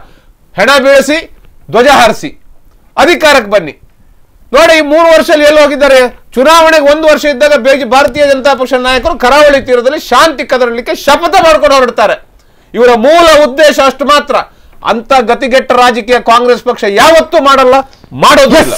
ಹೆಣ ಬೀಳಿಸಿ, ಧ್ವಜ ಹಾರಿಸಿ, ಅಧಿಕಾರಕ್ಕೆ ಬನ್ನಿ. ನೋಡಿ, 3 ವರ್ಷದಲ್ಲಿ ಎಲ್ಲಿ ಹೋಗಿದ್ದಾರೆ? ಚುನಾವಣೆಗೆ 1 ವರ್ಷ ಇದ್ದಾಗ ಭಾರತೀಯ ಜನತಾ ಪಕ್ಷ ನಾಯಕರು ಕರಾವಳಿ ತೀರದಲ್ಲಿ ಶಾಂತಿ ಕದಡಲಿಕ್ಕೆ ಶಪಥ ಮಾಡ್ಕೊಂಡು ಹೊರಡ್ತಾರೆ. ಇವರ ಮೂಲ ಉದ್ದೇಶ ಅಷ್ಟು ಮಾತ್ರ. ಅಂತ ಗತಿಗೆಟ್ಟ ರಾಜಕೀಯ ಕಾಂಗ್ರೆಸ್ ಪಕ್ಷ ಯಾವತ್ತೂ ಮಾಡಲ್ಲ, ಮಾಡೋದಿಲ್ಲ.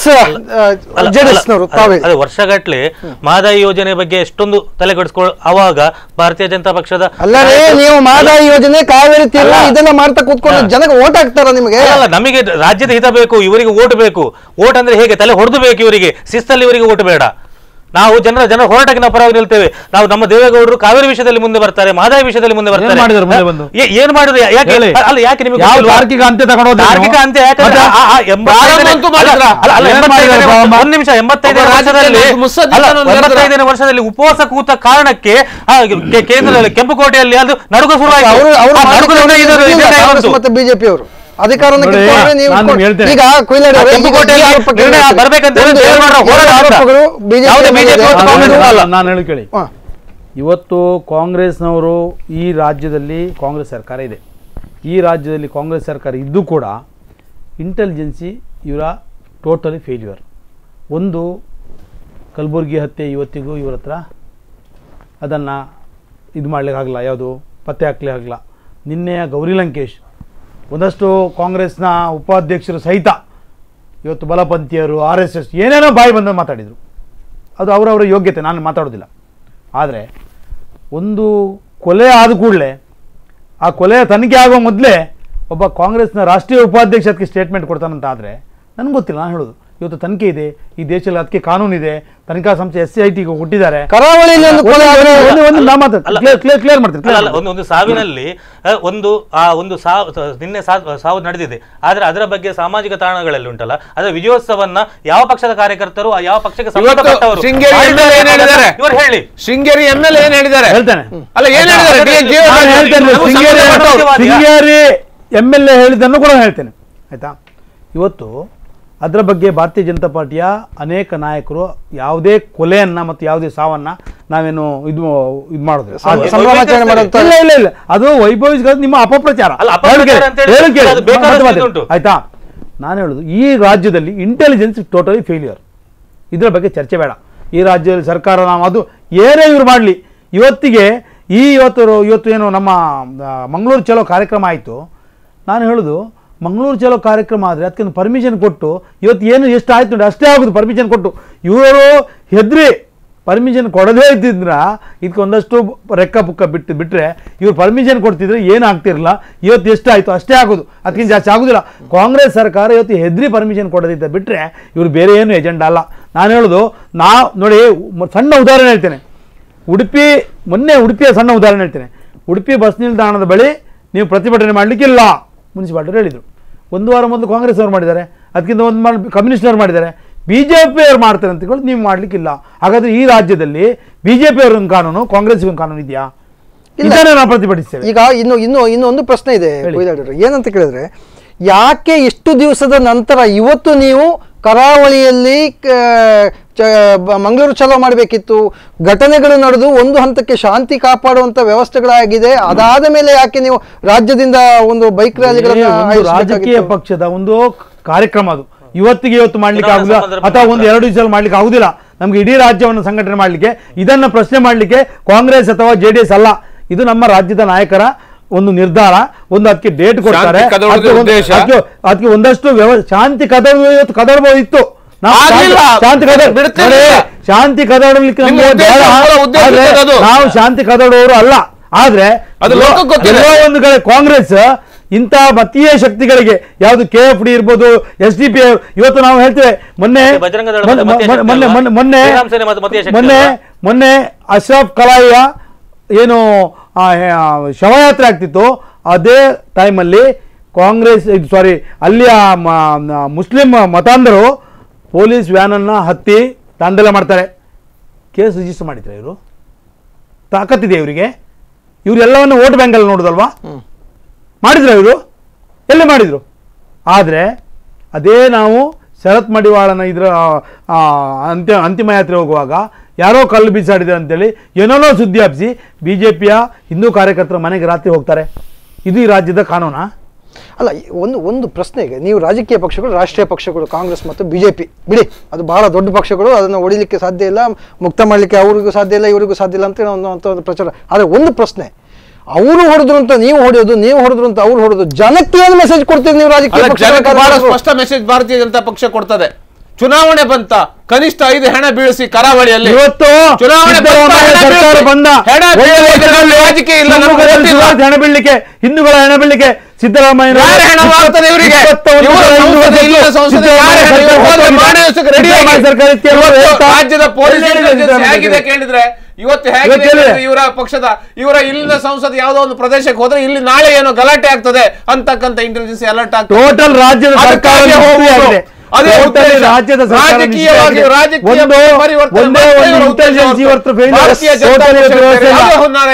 ವರ್ಷಗಟ್ಟಲೆ ಮಹದಾಯಿ ಯೋಜನೆ ಬಗ್ಗೆ ಎಷ್ಟೊಂದು ತಲೆಗೆಡಿಸ್ಕೊಳ್ಳ, ಅವಾಗ ಭಾರತೀಯ ಜನತಾ ಪಕ್ಷದ ಅಲ್ಲರೇ ನೀವು ಮಹದಾಯಿ ಯೋಜನೆ, ಕಾವೇರಿ ತೀರ ಇದೆಲ್ಲ ಮಾಡ್ತಾ ಕೂತ್ಕೊಂಡು ಜನಕ್ಕೆ ಓಟ್ ಹಾಕ್ತಾರ? ನಿಮಗೆ ಅಲ್ಲ, ನಮಗೆ ರಾಜ್ಯದ ಹಿತ ಬೇಕು, ಇವರಿಗೆ ಓಟ್ ಬೇಕು. ಓಟ್ ಅಂದ್ರೆ ಹೇಗೆ? ತಲೆ ಹೊಡೆದು ಬೇಕು ಇವರಿಗೆ, ಶಿಸ್ತಲ್ಲಿ ಇವರಿಗೆ ಓಟ್ ಬೇಡ. ನಾವು ಜನರ ಹೋರಾಟಕ್ಕೆ ನಾವು ಪರವಾಗಿ ನಿಲ್ತೇವೆ. ನಾವು ನಮ್ಮ ದೇವೇಗೌಡರು ಕಾವೇರಿ ವಿಷಯದಲ್ಲಿ ಮುಂದೆ ಬರ್ತಾರೆ, ಮಾದಾಯ ವಿಷಯದಲ್ಲಿ ಮುಂದೆ ಬರ್ತಾರೆ. ಏನು ಮಾಡಿದ್ರು? ಯಾಕೆ ಅಲ್ಲ, ಯಾಕೆ ನಿಮಗೆ ತಾರ್ಕಿಕ ಅಂತ್ಯ ತಗೊಂಡು ತಾರ್ಕಿಕ ಅಂತ್ಯ ಯಾಕೆ? ಒಂದು ನಿಮಿಷ, 85ನೇ ವರ್ಷದಲ್ಲಿ ಉಪವಾಸ ಕೂತ ಕಾರಣಕ್ಕೆ ಕೇಂದ್ರದಲ್ಲಿ ಕೆಂಪುಕೋಟೆಯಲ್ಲಿ ಅದು ನಡುಕ ಶುರುವಾಯಿತು. ಮತ್ತೆ ಬಿಜೆಪಿ ಅವರು ಅಧಿಕಾರವನ್ನು ಕಿತ್ತುಕೊಂಡ್ರೆ ನೀವು ಈಗ ಕೊಯ್ಲಾಡಿ ಬರಬೇಕಂತ ಆರೋಪಗಳು ಬಿಜೆಪಿ. ಇವತ್ತು ಕಾಂಗ್ರೆಸ್ನವರು ಈ ರಾಜ್ಯದಲ್ಲಿ ಕಾಂಗ್ರೆಸ್ ಸರ್ಕಾರ ಇದೆ, ಈ ರಾಜ್ಯದಲ್ಲಿ ಕಾಂಗ್ರೆಸ್ ಸರ್ಕಾರ ಇದ್ದು ಕೂಡ ಇಂಟೆಲಿಜೆನ್ಸಿ ಇವರ ಟೋಟಲಿ ಫೇಲ್ಯೂರ್. ಒಂದು ಕಲಬುರ್ಗಿ ಹತ್ಯೆ ಇವತ್ತಿಗೂ ಇವ್ರ ಹತ್ರ ಅದನ್ನು ಇದು ಮಾಡಲಿಕ್ಕಾಗಲ್ಲ, ಯಾವುದು ಪತ್ತೆ ಹಾಕ್ಲಿಕ್ಕಾಗಲ್ಲ. ನಿನ್ನೆಯ ಗೌರಿ ಲಂಕೇಶ್ ಒಂದಷ್ಟು ಕಾಂಗ್ರೆಸ್ನ ಉಪಾಧ್ಯಕ್ಷರು ಸಹಿತ ಇವತ್ತು ಬಲಪಂಥೀಯರು ಆರ್ ಎಸ್ ಎಸ್ ಏನೇನೋ ಬಾಯಿ ಬಂದು ಮಾತಾಡಿದರು. ಅದು ಅವರವರ ಯೋಗ್ಯತೆ, ನಾನು ಮಾತಾಡೋದಿಲ್ಲ. ಆದರೆ ಒಂದು ಕೊಲೆ ಆದ ಕೂಡಲೇ ಆ ಕೊಲೆಯ ತನಿಖೆ ಆಗೋ ಮೊದಲೇ ಒಬ್ಬ ಕಾಂಗ್ರೆಸ್ನ ರಾಷ್ಟ್ರೀಯ ಉಪಾಧ್ಯಕ್ಷ ಅದಕ್ಕೆ ಸ್ಟೇಟ್ಮೆಂಟ್ ಕೊಡ್ತಾನಂತ ಆದರೆ ನನಗೆ ಗೊತ್ತಿಲ್ಲ. ನಾನು ಹೇಳೋದು ಇವತ್ತು ತನಿಖೆ ಇದೆ ಈ ದೇಶದಲ್ಲಿ, ಅದಕ್ಕೆ ಕಾನೂನು ಇದೆ, ತನಿಖಾ ಸಂಸ್ಥೆ SCIT ಕೊಟ್ಟಿದ್ದಾರೆ. ಒಂದು ಸಾವಿನಲ್ಲಿ ಒಂದು ನಿನ್ನೆ ಸಾವು ನಡೆದಿದೆ, ಆದರೆ ಅದರ ಬಗ್ಗೆ ಸಾಮಾಜಿಕ ತಾಣಗಳಲ್ಲಿ ಉಂಟಲ್ಲ ಅದರ ವಿಜಯೋತ್ಸವನ್ನ ಯಾವ ಪಕ್ಷದ ಕಾರ್ಯಕರ್ತರು ಯಾವ ಪಕ್ಷಕ್ಕೆ ಸಂಬಂಧಪಟ್ಟವರು ಇವರು ಹೇಳಿ. ಶೃಂಗೇರಿ MLA ಏನ್ ಹೇಳಿದ್ದಾರೆ? ಶೃಂಗೇರಿ MLA ಹೇಳಿದ್ದನ್ನು ಕೂಡ ಹೇಳ್ತೇನೆ, ಆಯ್ತಾ. ಇವತ್ತು ಅದರ ಬಗ್ಗೆ ಭಾರತೀಯ ಜನತಾ ಪಾರ್ಟಿಯ ಅನೇಕ ನಾಯಕರು ಯಾವುದೇ ಕೊಲೆಯನ್ನು ಮತ್ತು ಯಾವುದೇ ಸಾವನ್ನು ನಾವೇನು ಇದು ಇದು ಮಾಡೋದು ಇಲ್ಲ ಇಲ್ಲ ಇಲ್ಲ, ಅದು ವೈಭವಿಕ ನಿಮ್ಮ ಅಪಪ್ರಚಾರ, ಆಯ್ತಾ. ನಾನು ಹೇಳೋದು ಈ ರಾಜ್ಯದಲ್ಲಿ ಇಂಟೆಲಿಜೆನ್ಸ್ ಟೋಟಲಿ ಫೇಲ್ಯೂರ್, ಇದರ ಬಗ್ಗೆ ಚರ್ಚೆ ಬೇಡ. ಈ ರಾಜ್ಯದಲ್ಲಿ ಸರ್ಕಾರ ನಾವು ಅದು ಏನೇ ಇವ್ರು ಮಾಡಲಿ, ಇವತ್ತಿಗೆ ಇವತ್ತು ಏನು ನಮ್ಮ ಮಂಗಳೂರು ಚಲೋ ಕಾರ್ಯಕ್ರಮ ಆಯಿತು. ನಾನು ಹೇಳೋದು ಮಂಗಳೂರು ಚಲೋ ಕಾರ್ಯಕ್ರಮ ಆದರೆ ಅದಕ್ಕೊಂದು ಪರ್ಮಿಷನ್ ಕೊಟ್ಟು ಇವತ್ತು ಏನು ಎಷ್ಟು ಆಯಿತು ನೋಡಿ ಅಷ್ಟೇ ಆಗೋದು. ಪರ್ಮಿಷನ್ ಕೊಟ್ಟು ಇವರು ಹೆದ್ರಿ ಪರ್ಮಿಷನ್ ಕೊಡದೇ ಇದ್ದಿದ್ರೆ ಇದಕ್ಕೊಂದಷ್ಟು ರೆಕ್ಕ ಪುಕ್ಕ ಬಿಟ್ಟರೆ ಇವ್ರು ಪರ್ಮಿಷನ್ ಕೊಡ್ತಿದ್ರೆ ಏನಾಗ್ತಿರಲಿಲ್ಲ. ಇವತ್ತು ಎಷ್ಟು ಆಯಿತು ಅಷ್ಟೇ ಆಗೋದು, ಅದಕ್ಕಿಂತ ಜಾಸ್ತಿ ಆಗೋದಿಲ್ಲ. ಕಾಂಗ್ರೆಸ್ ಸರ್ಕಾರ ಇವತ್ತು ಹೆದ್ರಿ ಪರ್ಮಿಷನ್ ಕೊಡೋದಿದ್ದ ಬಿಟ್ಟರೆ ಇವರು ಬೇರೆ ಏನು ಎಜೆಂಡಾ ಅಲ್ಲ. ನಾನು ಹೇಳೋದು ನೋಡಿ ಸಣ್ಣ ಉದಾಹರಣೆ ಹೇಳ್ತೇನೆ. ಉಡುಪಿಯ ಸಣ್ಣ ಉದಾಹರಣೆ ಹೇಳ್ತೇನೆ. ಉಡುಪಿ ಬಸ್ ನಿಲ್ದಾಣದ ಬಳಿ ನೀವು ಪ್ರತಿಭಟನೆ ಮಾಡಲಿಕ್ಕಿಲ್ಲ ಮುನ್ಸಿಪಾಲ್ಟಿಯವರು ಹೇಳಿದರು. ಒಂದು ವಾರ ಮೊದಲು ಕಾಂಗ್ರೆಸ್ ಅವರು ಮಾಡಿದ್ದಾರೆ, ಅದಕ್ಕಿಂತ ಒಂದು ಮಾಡಿ ಕಮ್ಯುನಿಸ್ಟ್ನವ್ರು ಮಾಡಿದ್ದಾರೆ, BJPಯವ್ರು ಮಾಡ್ತಾರೆ ಅಂತೇಳಿ ನೀವು ಮಾಡಲಿಕ್ಕಿಲ್ಲ. ಹಾಗಾದರೆ ಈ ರಾಜ್ಯದಲ್ಲಿ BJPಯವ್ರ ಒಂದು ಕಾನೂನು, ಕಾಂಗ್ರೆಸ್ ಒಂದು ಕಾನೂನು ಇದೆಯಾ? ಇದನ್ನೇ ನಾವು ಪ್ರತಿಭಟಿಸ್ತೇವೆ. ಈಗ ಇನ್ನೊಂದು ಪ್ರಶ್ನೆ ಇದೆ ಏನಂತ ಕೇಳಿದ್ರೆ, ಯಾಕೆ ಇಷ್ಟು ದಿವಸದ ನಂತರ ಇವತ್ತು ನೀವು ಕರಾವಳಿಯಲ್ಲಿ ಮಂಗಳೂರು ಚಲೋ ಮಾಡಬೇಕಿತ್ತು? ಘಟನೆಗಳು ನಡೆದು ಒಂದು ಹಂತಕ್ಕೆ ಶಾಂತಿ ಕಾಪಾಡುವಂಥ ವ್ಯವಸ್ಥೆಗಳಾಗಿದೆ, ಅದಾದ ಮೇಲೆ ಯಾಕೆ ನೀವು ರಾಜ್ಯದಿಂದ ಒಂದು ಬೈಕ್ ರ್ಯಾಲಿಗಳನ್ನು? ರಾಜಕೀಯ ಪಕ್ಷದ ಒಂದು ಕಾರ್ಯಕ್ರಮ ಅದು, ಇವತ್ತಿಗೆ ಇವತ್ತು ಮಾಡ್ಲಿಕ್ಕೆ ಆಗುದಿಲ್ಲ ಅಥವಾ ಒಂದು ಎರಡು ದಿವಸದಲ್ಲಿ ಮಾಡ್ಲಿಕ್ಕೆ ಆಗುದಿಲ್ಲ. ನಮ್ಗೆ ಇಡೀ ರಾಜ್ಯವನ್ನು ಸಂಘಟನೆ ಮಾಡಲಿಕ್ಕೆ, ಇದನ್ನ ಪ್ರಶ್ನೆ ಮಾಡಲಿಕ್ಕೆ ಕಾಂಗ್ರೆಸ್ ಅಥವಾ JDS ಅಲ್ಲ, ಇದು ನಮ್ಮ ರಾಜ್ಯದ ನಾಯಕರ ಒಂದು ನಿರ್ಧಾರ. ಒಂದು ಅದಕ್ಕೆ ಡೇಟ್ ಕೊಡ್ತಾರೆ, ಅದಕ್ಕೆ ಒಂದಷ್ಟು ಶಾಂತಿ ಕದಡಬಹುದಿತ್ತು. ಶಾಂತಿ ಕದಡಲಿಕ್ಕೆ ನಾವು ಶಾಂತಿ ಕದಡುವವರು ಅಲ್ಲ. ಆದ್ರೆ ಒಂದು ಕಡೆ ಕಾಂಗ್ರೆಸ್ ಇಂತಹ ಮತೀಯ ಶಕ್ತಿಗಳಿಗೆ, ಯಾವುದು KFD ಇರ್ಬೋದು, SDP, ಇವತ್ತು ನಾವು ಹೇಳ್ತೇವೆ ಮೊನ್ನೆ ಅಶ್ರಫ್ ಕಲಾಯಿಯ ಏನು ಶವಯಾತ್ರೆ ಆಗ್ತಿತ್ತು, ಅದೇ ಟೈಮಲ್ಲಿ ಕಾಂಗ್ರೆಸ್ ಸಾರಿ ಅಲ್ಲಿಯ ಮುಸ್ಲಿಂ ಮತಾಂಧರು ಪೊಲೀಸ್ ವ್ಯಾನನ್ನು ಹತ್ತಿ ದಾಂಧಲೆ ಮಾಡ್ತಾರೆ, ಕೇಸ್ ರಿಜಿಸ್ಟರ್ ಮಾಡಿದ್ದಾರೆ. ಇವರು ತಾಕತ್ತಿದೆ ಇವರಿಗೆ, ಇವರೆಲ್ಲವನ್ನು ವೋಟ್ ಬ್ಯಾಂಕಲ್ಲಿ ನೋಡೋದಲ್ವಾ? ಮಾಡಿದ್ರು ಇವರು, ಎಲ್ಲ ಮಾಡಿದರು. ಆದರೆ ಅದೇ ನಾವು ಶರತ್ ಮಡಿವಾಳನ ಇದರ ಅಂತಿಮ ಯಾತ್ರೆ ಹೋಗುವಾಗ ಯಾರೋ ಕಲ್ಲು ಬೀಸಾಡಿದೆ ಅಂತೇಳಿ ಏನೇನೋ ಸುದ್ದಿ ಹಬ್ಬಿಸಿ BJPಯ ಹಿಂದೂ ಕಾರ್ಯಕರ್ತರ ಮನೆಗೆ ರಾತ್ರಿ ಹೋಗ್ತಾರೆ. ಇದು ಈ ರಾಜ್ಯದ ಕಾನೂನಾ? ಅಲ್ಲ, ಒಂದು ಪ್ರಶ್ನೆಗೆ ನೀವು ರಾಜಕೀಯ ಪಕ್ಷಗಳು, ರಾಷ್ಟ್ರೀಯ ಪಕ್ಷಗಳು ಕಾಂಗ್ರೆಸ್ ಮತ್ತು BJP ಬಿಡಿ, ಅದು ಬಹಳ ದೊಡ್ಡ ಪಕ್ಷಗಳು, ಅದನ್ನು ಹೊಡಿಲಿಕ್ಕೆ ಸಾಧ್ಯ ಇಲ್ಲ, ಮುಕ್ತ ಮಾಡಲಿಕ್ಕೆ ಅವ್ರಿಗೂ ಸಾಧ್ಯ ಇಲ್ಲ ಇವರಿಗೂ ಸಾಧ್ಯ ಇಲ್ಲ ಅಂತ ಒಂದು ಪ್ರಚಾರ. ಆದರೆ ಒಂದು ಪ್ರಶ್ನೆ, ಅವರು ಹೊಡೆದ್ರು ಅಂತ ನೀವು ಹೊಡೆಯೋದು, ನೀವು ಹೊಡೆದ್ರು ಅಂತ ಅವ್ರು ಹೊಡೆದು, ಜನಕ್ಕೆ ಏನು ಮೆಸೇಜ್ ಕೊಡ್ತೀರಿ ನೀವು ರಾಜಕೀಯ? ಸ್ಪಷ್ಟ ಮೆಸೇಜ್ ಭಾರತೀಯ ಜನತಾ ಪಕ್ಷ ಕೊಡ್ತದೆ. ಚುನಾವಣೆ ಬಂತ, ಕನಿಷ್ಠ 5 ಹೆಣ ಬೀಳಿಸಿ ಕರಾವಳಿಯಲ್ಲಿ. ಇವತ್ತು ಚುನಾವಣೆ ಹೆಣ ಬೀಳಲಿಕ್ಕೆ, ಹಿಂದೂಗಳ ಹೆಣ ಬೀಳಲಿಕ್ಕೆ ಸಿದ್ದರಾಮಯ್ಯ ಕೆಲಸಕ್ಕೆ ರೆಡಿ ಆಗಿ ಸರ್ಕಾರ ರಾಜ್ಯದ ಪೊಲೀಸ್ ಏಜೆನ್ಸಿ ಆಗಿದೆ ಕೇಳಿದ್ರೆ ಇವತ್ತು ಹೇಗಿದೆ ಇವರ ಪಕ್ಷದ ಇವರ ಇಲ್ಲಿನ ಸಂಸದ ಯಾವುದೋ ಒಂದು ಪ್ರದೇಶಕ್ಕೆ ಹೋದ್ರೆ ಇಲ್ಲಿ ನಾಳೆ ಏನೋ ಗಲಾಟೆ ಆಗ್ತದೆ ಅಂತಕ್ಕಂತ ಇಂಟೆಲಿಜೆನ್ಸ್ ಅಲರ್ಟ್ ಆಗ್ತದೆ ಟೋಟಲ್ ರಾಜ್ಯದ ಸರ್ಕಾರಕ್ಕೆ ಹೋಗಿದೆ ಅದೇ ರಾಜ್ಯದ ರಾಜಕೀಯವಾಗಿ ರಾಜಕೀಯ ಪರಿವರ್ತನೆ ಇಂಟೆಲಿಜೆನ್ಸ್ ಇವತ್ತು ಫೇಲ್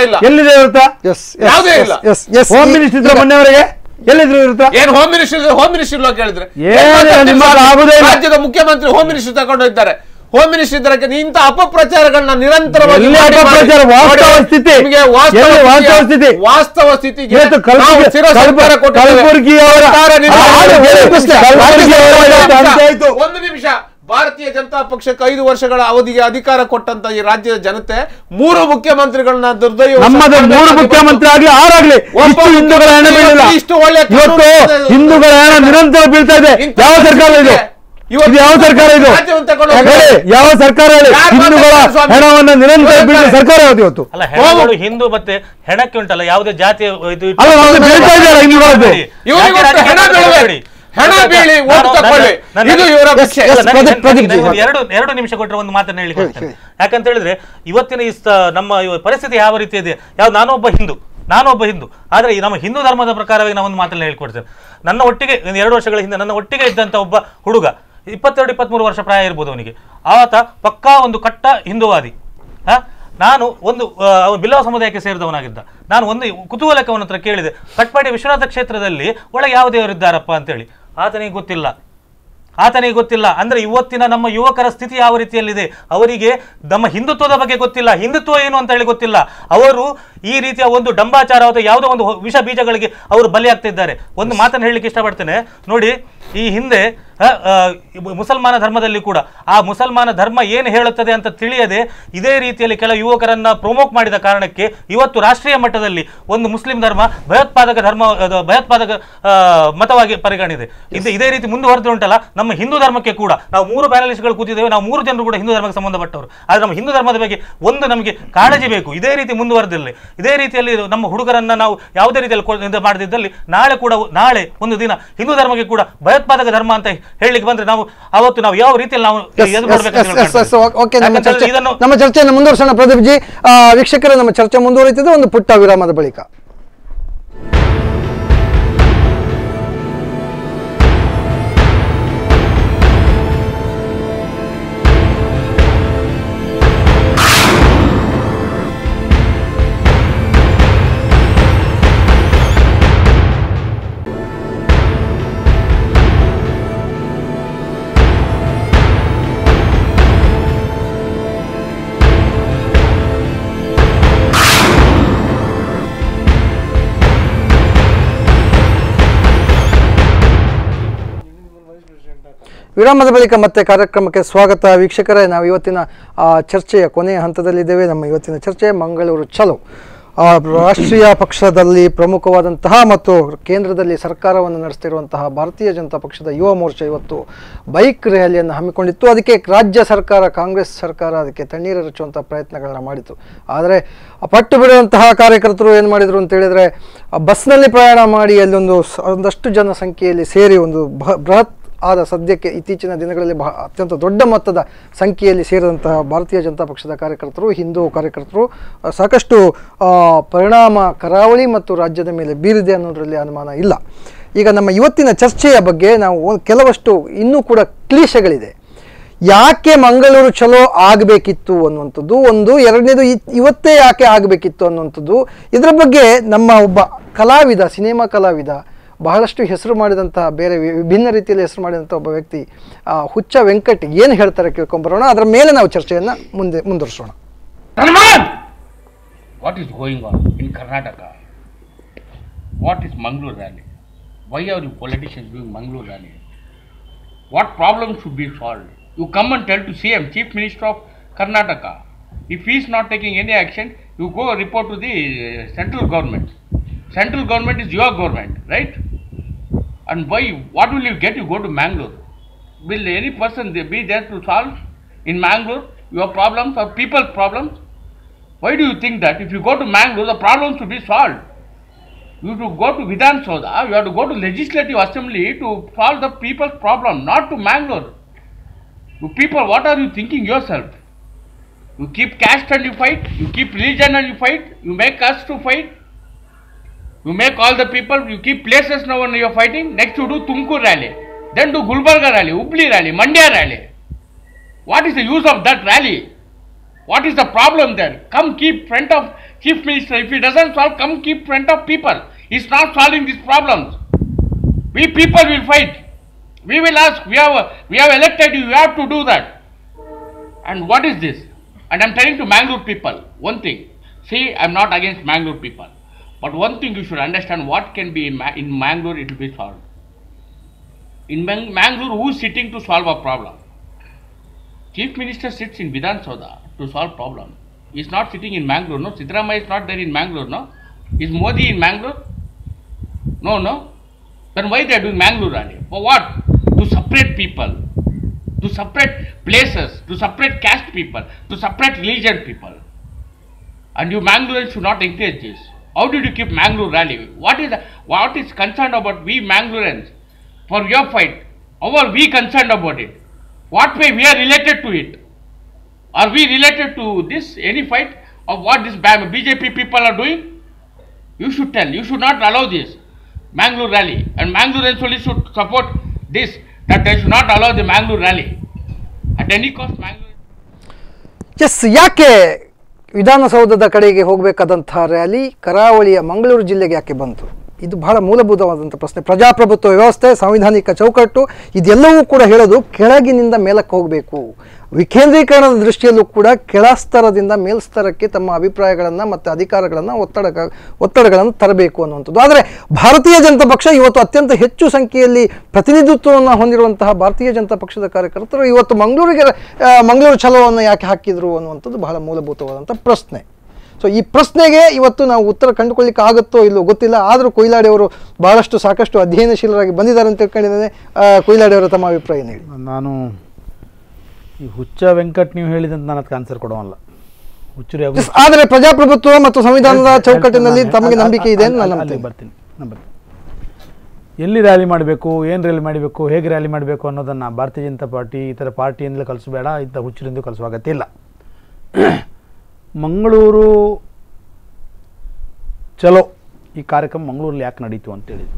ಇಲ್ಲ ಎಲ್ಲಿದೆ ಇರುತ್ತಾ ಎಸ್ ಯಾವುದೇ ಇಲ್ಲ ಹೋಮ್ ಮಿನಿಸ್ಟರ್ ಇದ್ರ ಮೊನ್ನೆವರೆಗೆ ಎಲ್ಲಿದ್ರು ಇರುತ್ತಾ ಏನು ಹೋಮ್ ಮಿನಿಸ್ಟರ್ ಲೋ ಕೇಳಿದ್ರೆ ರಾಜ್ಯದ ಮುಖ್ಯಮಂತ್ರಿ ಹೋಮ್ ಮಿನಿಸ್ಟರ್ ತಗೊಂಡು ಹೋಗಿದ್ದಾರೆ ಹೋಮ್ ಮಿನಿಸ್ಟರ್ ಇದ್ದಕ್ಕೆ ಇಂಥ ಅಪಪ್ರಚಾರಗಳನ್ನ ನಿರಂತರವಾಗಿ ವಾಸ್ತವ ಸ್ಥಿತಿ ಒಂದು ನಿಮಿಷ ಭಾರತೀಯ ಜನತಾ ಪಕ್ಷಕ್ಕೆ 5 ವರ್ಷಗಳ ಅವಧಿಗೆ ಅಧಿಕಾರ ಕೊಟ್ಟಂತ ಈ ರಾಜ್ಯದ ಜನತೆ 3 ಮುಖ್ಯಮಂತ್ರಿಗಳನ್ನ ದುರ್ದೈವ ನಮ್ಮದು 3 ಮುಖ್ಯಮಂತ್ರಿ ಆಗಲಿ ಆರಾಗಲಿ ಇಷ್ಟು ಹಿಂದೂಗಳ ಹಣ ಬೀಳಲ್ಲ ಇಷ್ಟು ಒಳ್ಳೆ ಇವತ್ತು ಹಿಂದೂಗಳ ಹಣ ನಿರಂತರ ಬೀಳ್ತಾ ಇದೆ ಯಾವ ಸರ್ಕಾರ ಇದೆ ಇವತ್ತು ಯಾವ ಸರ್ಕಾರ ಇದು ಯಾವ ಸರ್ಕಾರ ಹೇಳಿ ಹಿಂದೂಗಳ ಹೆಣವನ್ನು ನಿರಂತರ ಬೀಳಿದ ಸರ್ಕಾರ ಯಾವುದು ಇವತ್ತು ಹಿಂದೂ ಮತ್ತೆ ಹೆಣಕ್ಕೆ ಉಂಟಲ್ಲ ಯಾವುದೇ ಜಾತಿ ಬೀಳ್ತಾ ಇದೆಯಲ್ಲ ಹಿಂದೂಗಳದ್ದು ಇವತ್ತು ಹೆಣ ಬೀಳಬೇಡಿ ಹಣ ಬೀಳಿ ಓಟು ತಗೊಳ್ಳಿ ಇದು ಇವರ ಎರಡು ನಿಮಿಷ ಕೊಟ್ಟರೆ ಒಂದು ಮಾತನ್ನ ಹೇಳಿ ಹೋಗ್ತೇನೆ ಯಾಕಂತ ಹೇಳಿದ್ರೆ ಇವತ್ತಿನ ಈ ನಮ್ಮ ಪರಿಸ್ಥಿತಿ ಯಾವ ರೀತಿ ಇದೆ ಯಾವ ನಾನೊಬ್ಬ ಹಿಂದೂ ಆದ್ರೆ ನಮ್ಮ ಹಿಂದೂ ಧರ್ಮದ ಪ್ರಕಾರವಾಗಿ ನಾವೊಂದು ಮಾತನ್ನ ಹೇಳ್ಕೊಡ್ತೇನೆ ನನ್ನ ಒಟ್ಟಿಗೆ 2 ವರ್ಷಗಳ ಹಿಂದೆ ನನ್ನ ಒಟ್ಟಿಗೆ ಇದ್ದಂತ ಒಬ್ಬ ಹುಡುಗ 22-23 ವರ್ಷ ಪ್ರಾಯ ಇರ್ಬೋದು ಅವನಿಗೆ ಆತ ಪಕ್ಕಾ ಒಂದು ಕಟ್ಟ ಹಿಂದೂವಾದಿ ನಾನು ಒಂದು ಬಿಲ್ಲವ ಸಮುದಾಯಕ್ಕೆ ಸೇರಿದವನಾಗಿದ್ದ ನಾನು ಒಂದು ಕುತೂಹಲಕ್ಕೆ ಅವನ ಹತ್ರ ಕೇಳಿದೆ ಕಟ್ಪಾಡಿ ವಿಶ್ವನಾಥ ಕ್ಷೇತ್ರದಲ್ಲಿ ಒಳಗೆ ಯಾವ ದೇವರಿದ್ದಾರಪ್ಪ ಅಂತೇಳಿ ಆತನಿಗೆ ಗೊತ್ತಿಲ್ಲ ಅಂದ್ರೆ ಇವತ್ತಿನ ನಮ್ಮ ಯುವಕರ ಸ್ಥಿತಿ ಯಾವ ರೀತಿಯಲ್ಲಿದೆ ಅವರಿಗೆ ನಮ್ಮ ಹಿಂದುತ್ವದ ಬಗ್ಗೆ ಗೊತ್ತಿಲ್ಲ ಹಿಂದುತ್ವ ಏನು ಅಂತ ಹೇಳಿ ಗೊತ್ತಿಲ್ಲ ಅವರು ಈ ರೀತಿಯ ಒಂದು ಡಂಬಾಚಾರ ಅಥವಾ ಯಾವುದೋ ಒಂದು ವಿಷ ಬೀಜಗಳಿಗೆ ಅವರು ಬಲಿಯಾಗ್ತಿದ್ದಾರೆ ಒಂದು ಮಾತನ್ನು ಹೇಳಲಿಕ್ಕೆ ಇಷ್ಟಪಡ್ತೇನೆ ನೋಡಿ ಈ ಹಿಂದೆ ಮುಸಲ್ಮಾನ ಧರ್ಮದಲ್ಲಿ ಕೂಡ ಆ ಮುಸಲ್ಮಾನ ಧರ್ಮ ಏನು ಹೇಳುತ್ತದೆ ಅಂತ ತಿಳಿಯದೆ ಇದೇ ರೀತಿಯಲ್ಲಿ ಕೆಲವು ಯುವಕರನ್ನ ಪ್ರಮೋಟ್ ಮಾಡಿದ ಕಾರಣಕ್ಕೆ ಇವತ್ತು ರಾಷ್ಟ್ರೀಯ ಮಟ್ಟದಲ್ಲಿ ಒಂದು ಮುಸ್ಲಿಂ ಧರ್ಮ ಭಯೋತ್ಪಾದಕ ಮತವಾಗಿ ಪರಿಗಣಿಸಿದೆ ಇದೇ ರೀತಿ ಮುಂದುವರೆದು ಉಂಟಲ್ಲ ನಮ್ಮ ಹಿಂದೂ ಧರ್ಮಕ್ಕೆ ಕೂಡ ನಾವು 3 ಪ್ಯಾನಲಿಸ್ಟ್ಗಳು ಕೂತಿದ್ದೇವೆ ನಾವು 3 ಜನರು ಕೂಡ ಹಿಂದೂ ಧರ್ಮಕ್ಕೆ ಸಂಬಂಧಪಟ್ಟವರು ಆದರೆ ನಮ್ಮ ಹಿಂದೂ ಧರ್ಮದ ಬಗ್ಗೆ ಒಂದು ನಮಗೆ ಕಾಳಜಿ ಬೇಕು ಇದೇ ರೀತಿ ಮುಂದುವರೆದಲ್ಲಿ ಇದೇ ರೀತಿಯಲ್ಲಿ ನಮ್ಮ ಹುಡುಗರನ್ನ ನಾವು ಯಾವುದೇ ರೀತಿಯಲ್ಲಿ ಮಾಡದಿದ್ದಲ್ಲಿ ನಾಳೆ ಒಂದು ದಿನ ಹಿಂದೂ ಧರ್ಮಕ್ಕೆ ಕೂಡ ಭಯೋತ್ಪಾದಕ ಧರ್ಮ ಅಂತ ಹೇಳಲಿಕ್ಕೆ ಬಂದ್ರೆ ನಾವು ಅವತ್ತು ನಾವು ಯಾವ ರೀತಿಯಲ್ಲಿ ನಾವು ನಮ್ಮ ಚರ್ಚೆಯನ್ನು ಮುಂದುವರಿಸೋಣ ಪ್ರದೀಪ್ ಜಿ ವೀಕ್ಷಕರು ನಮ್ಮ ಚರ್ಚೆ ಮುಂದುವರಿಯುತ್ತದೆ ಒಂದು ಪುಟ್ಟ ವಿರಾಮದ ಬಳಿಕ ವಿರಾಮದ ಬಳಿಕ ಮತ್ತೆ ಕಾರ್ಯಕ್ರಮಕ್ಕೆ ಸ್ವಾಗತ ವೀಕ್ಷಕರೇ ನಾವು ಇವತ್ತಿನ ಚರ್ಚೆಯ ಕೊನೆಯ ಹಂತದಲ್ಲಿದ್ದೇವೆ ನಮ್ಮ ಇವತ್ತಿನ ಚರ್ಚೆ ಮಂಗಳೂರು ಚಲೋ ರಾಷ್ಟ್ರೀಯ ಪಕ್ಷದಲ್ಲಿ ಪ್ರಮುಖವಾದಂತಹ ಮತ್ತು ಕೇಂದ್ರದಲ್ಲಿ ಸರ್ಕಾರವನ್ನು ನಡೆಸ್ತಿರುವಂತಹ ಭಾರತೀಯ ಜನತಾ ಪಕ್ಷದ ಯುವ ಮೋರ್ಚಾ ಇವತ್ತು ಬೈಕ್ ರ್ಯಾಲಿಯನ್ನು ಹಮ್ಮಿಕೊಂಡಿತ್ತು ಅದಕ್ಕೆ ರಾಜ್ಯ ಸರ್ಕಾರ ಕಾಂಗ್ರೆಸ್ ಸರ್ಕಾರ ಅದಕ್ಕೆ ತಣ್ಣೀರು ರಚ್ಚುವಂಥ ಪ್ರಯತ್ನಗಳನ್ನು ಮಾಡಿತು ಆದರೆ ಪಟ್ಟು ಬಿಡುವಂತಹ ಕಾರ್ಯಕರ್ತರು ಏನು ಮಾಡಿದರು ಅಂತೇಳಿದರೆ ಬಸ್ನಲ್ಲಿ ಪ್ರಯಾಣ ಮಾಡಿ ಅಲ್ಲೊಂದು ಒಂದಷ್ಟು ಜನಸಂಖ್ಯೆಯಲ್ಲಿ ಸೇರಿ ಒಂದು ಬೃಹತ್ ಆದ ಸದ್ಯಕ್ಕೆ ಇತ್ತೀಚಿನ ದಿನಗಳಲ್ಲಿ ಅತ್ಯಂತ ದೊಡ್ಡ ಮೊತ್ತದ ಸಂಖ್ಯೆಯಲ್ಲಿ ಸೇರಿದಂತಹ ಭಾರತೀಯ ಜನತಾ ಪಕ್ಷದ ಕಾರ್ಯಕರ್ತರು ಹಿಂದೂ ಕಾರ್ಯಕರ್ತರು ಸಾಕಷ್ಟು ಪರಿಣಾಮ ಕರಾವಳಿ ಮತ್ತು ರಾಜ್ಯದ ಮೇಲೆ ಬೀರಿದೆ ಅನ್ನೋದರಲ್ಲಿ ಅನುಮಾನ ಇಲ್ಲ ಈಗ ನಮ್ಮ ಇವತ್ತಿನ ಚರ್ಚೆಯ ಬಗ್ಗೆ ನಾವು ಕೆಲವಷ್ಟು ಇನ್ನೂ ಕೂಡ ಕ್ಲೀಶೆಗಳಿದೆ ಯಾಕೆ ಮಂಗಳೂರು ಚಲೋ ಆಗಬೇಕಿತ್ತು ಅನ್ನುವಂಥದ್ದು ಒಂದು ಎರಡನೇದು ಇವತ್ತೇ ಯಾಕೆ ಆಗಬೇಕಿತ್ತು ಅನ್ನುವಂಥದ್ದು ಇದರ ಬಗ್ಗೆ ನಮ್ಮ ಒಬ್ಬ ಕಲಾವಿದ ಸಿನಿಮಾ ಕಲಾವಿದ ಬಹಳಷ್ಟು ಹೆಸರು ಮಾಡಿದಂತಹ ಬೇರೆ ವಿಭಿನ್ನ ರೀತಿಯಲ್ಲಿ ಹೆಸರು ಮಾಡಿದಂಥ ಒಬ್ಬ ವ್ಯಕ್ತಿ ಹುಚ್ಚ ವೆಂಕಟ್ ಏನು ಹೇಳ್ತಾರೆ ಕೇಳ್ಕೊಂಡ್ಬರೋಣ ಅದರ ಮೇಲೆ ನಾವು ಚರ್ಚೆಯನ್ನು ಮುಂದುವರಿಸೋಣ what is going on in Karnataka what is Mangaluru rally why are you politicians doing Mangaluru rally what problem should be solved you come and tell to CM chief minister of Karnataka if he is not taking any action you go report to the central government Central government is your government, right? And why? What will you get? You go to Mangalore. Will any person be there to solve in Mangalore your problems or people's problems? Why do you think that if you go to Mangalore, the problems will be solved? You have to go to Vidhan Soudha, you have to go to Legislative Assembly to solve the people's problem, not to Mangalore. You people, what are you thinking yourself? You keep caste and you fight, you keep religion and you fight, you make us to fight, you make all the people, you keep places now and you are fighting. Next you do Tumkur rally, then do Gulbarga rally, Hubli rally, Mandya rally. What is the use of that rally? What is the problem there? Come keep front of Chief Minister. If he doesn't solve, come keep front of people. He's not solving these problems. We people will fight. We will ask, we have elected you, you have to do that. And what is this? And I'm telling to Mangalore people, one thing. See, I'm not against Mangalore people. But one thing you should understand, what can be in Mangalore, it will be solved. In Mangalore, who is sitting to solve a problem? Chief Minister sits in Vidhan Soudha to solve problem. He is not sitting in Mangalore, no? Siddharamaiah is not there in Mangalore, no? Is Modi in Mangalore? No, no? Then why they are doing Mangalore rally? For what? To separate people, to separate places, to separate caste people, to separate religion people. And you Mangalorians should not encourage this. How did you keep Mangalore rally? What is concerned about we Mangalorians for your fight? How are we concerned about it? What way we are related to it? Are we related to this, any fight of what this BJP people are doing? You should tell. You should not allow this Mangalore rally. And Mangalorians only should support this, that they should not allow the Mangalore rally. At any cost, Mangalore... Yes, yake ವಿಧಾನಸೌಧದ ಕಡೆಗೆ ಹೋಗಬೇಕಾದಂತ rally ಕರಾವಳಿಯ ಮಂಗಳೂರು ಜಿಲ್ಲೆಗೆ ಯಾಕೆ ಬಂತು ಇದು ಬಹಳ ಮೂಲಭೂತವಾದಂತ ಪ್ರಶ್ನೆ ಪ್ರಜಾಪ್ರಭುತ್ವ ವ್ಯವಸ್ಥೆ ಸಂವಿಧಾನಿಕ ಚೌಕಟ್ಟು ಇದೆಲ್ಲವೂ ಕೂಡ ಹೇಳೋದು ಕೆಳಗಿನಿಂದ ಮೇಲಕ್ಕೆ ಹೋಗಬೇಕು ವಿಕೇಂದ್ರೀಕರಣದ ದೃಷ್ಟಿಯಲ್ಲೂ ಕೂಡ ಕೆಳಸ್ತರದಿಂದ ಮೇಲ್ಸ್ತರಕ್ಕೆ ತಮ್ಮ ಅಭಿಪ್ರಾಯಗಳನ್ನು ಮತ್ತು ಅಧಿಕಾರಗಳನ್ನು ಒತ್ತಡಗಳನ್ನು ತರಬೇಕು ಅನ್ನುವಂಥದ್ದು ಆದರೆ ಭಾರತೀಯ ಜನತಾ ಪಕ್ಷ ಇವತ್ತು ಅತ್ಯಂತ ಹೆಚ್ಚು ಸಂಖ್ಯೆಯಲ್ಲಿ ಪ್ರತಿನಿಧಿತ್ವವನ್ನು ಹೊಂದಿರುವಂತಹ ಭಾರತೀಯ ಜನತಾ ಪಕ್ಷದ ಕಾರ್ಯಕರ್ತರು ಇವತ್ತು ಮಂಗಳೂರು ಚಲೋವನ್ನು ಯಾಕೆ ಹಾಕಿದ್ರು ಅನ್ನುವಂಥದ್ದು ಬಹಳ ಮೂಲಭೂತವಾದಂತ ಪ್ರಶ್ನೆ So, this question is, if you know, Uttar Kandukoli Kagato, Illo Gotilla, Adro Koyalari or Barashtu Sakashtu, Adhyayana Shilragi, Bandidarantekane, Koyalari avara tama abhipraya heedi. Nanu ee Huccha Venkat neevu helidanta nanu adake answer kodavalla. Yes, adre prajaprabhutva mattu samvidhanada chaukattinalli taಮಗೆ ನಂಬಿಕೆ ಇದೆ ಅಂತ ನಾನು ನಂಬ್ತೀನಿ. ಎಲ್ಲಿ rally ಮಾಡಬೇಕು, ಏನು rally ಮಾಡಬೇಕು, ಹೇಗೆ rally ಮಾಡಬೇಕು ಅನ್ನೋದನ್ನ ಭಾರತೀಯ ಜನತಾ ಪಾರ್ಟಿ ಇತರ ಪಾರ್ಟಿಯಿಂದಲೇ ಕಲಿಸಬೇಡ, ಇಂತ ಹುಚ್ಚರಿಂದ ಕಲಿಸುವ ಅಗತ್ಯ ಇಲ್ಲ. ಮಂಗಳೂರು ಚಲೋ ಈ ಕಾರ್ಯಕ್ರಮ ಮಂಗಳೂರಲ್ಲಿ ಯಾಕೆ ನಡೆಯಿತು ಅಂತ ಹೇಳಿದ್ರು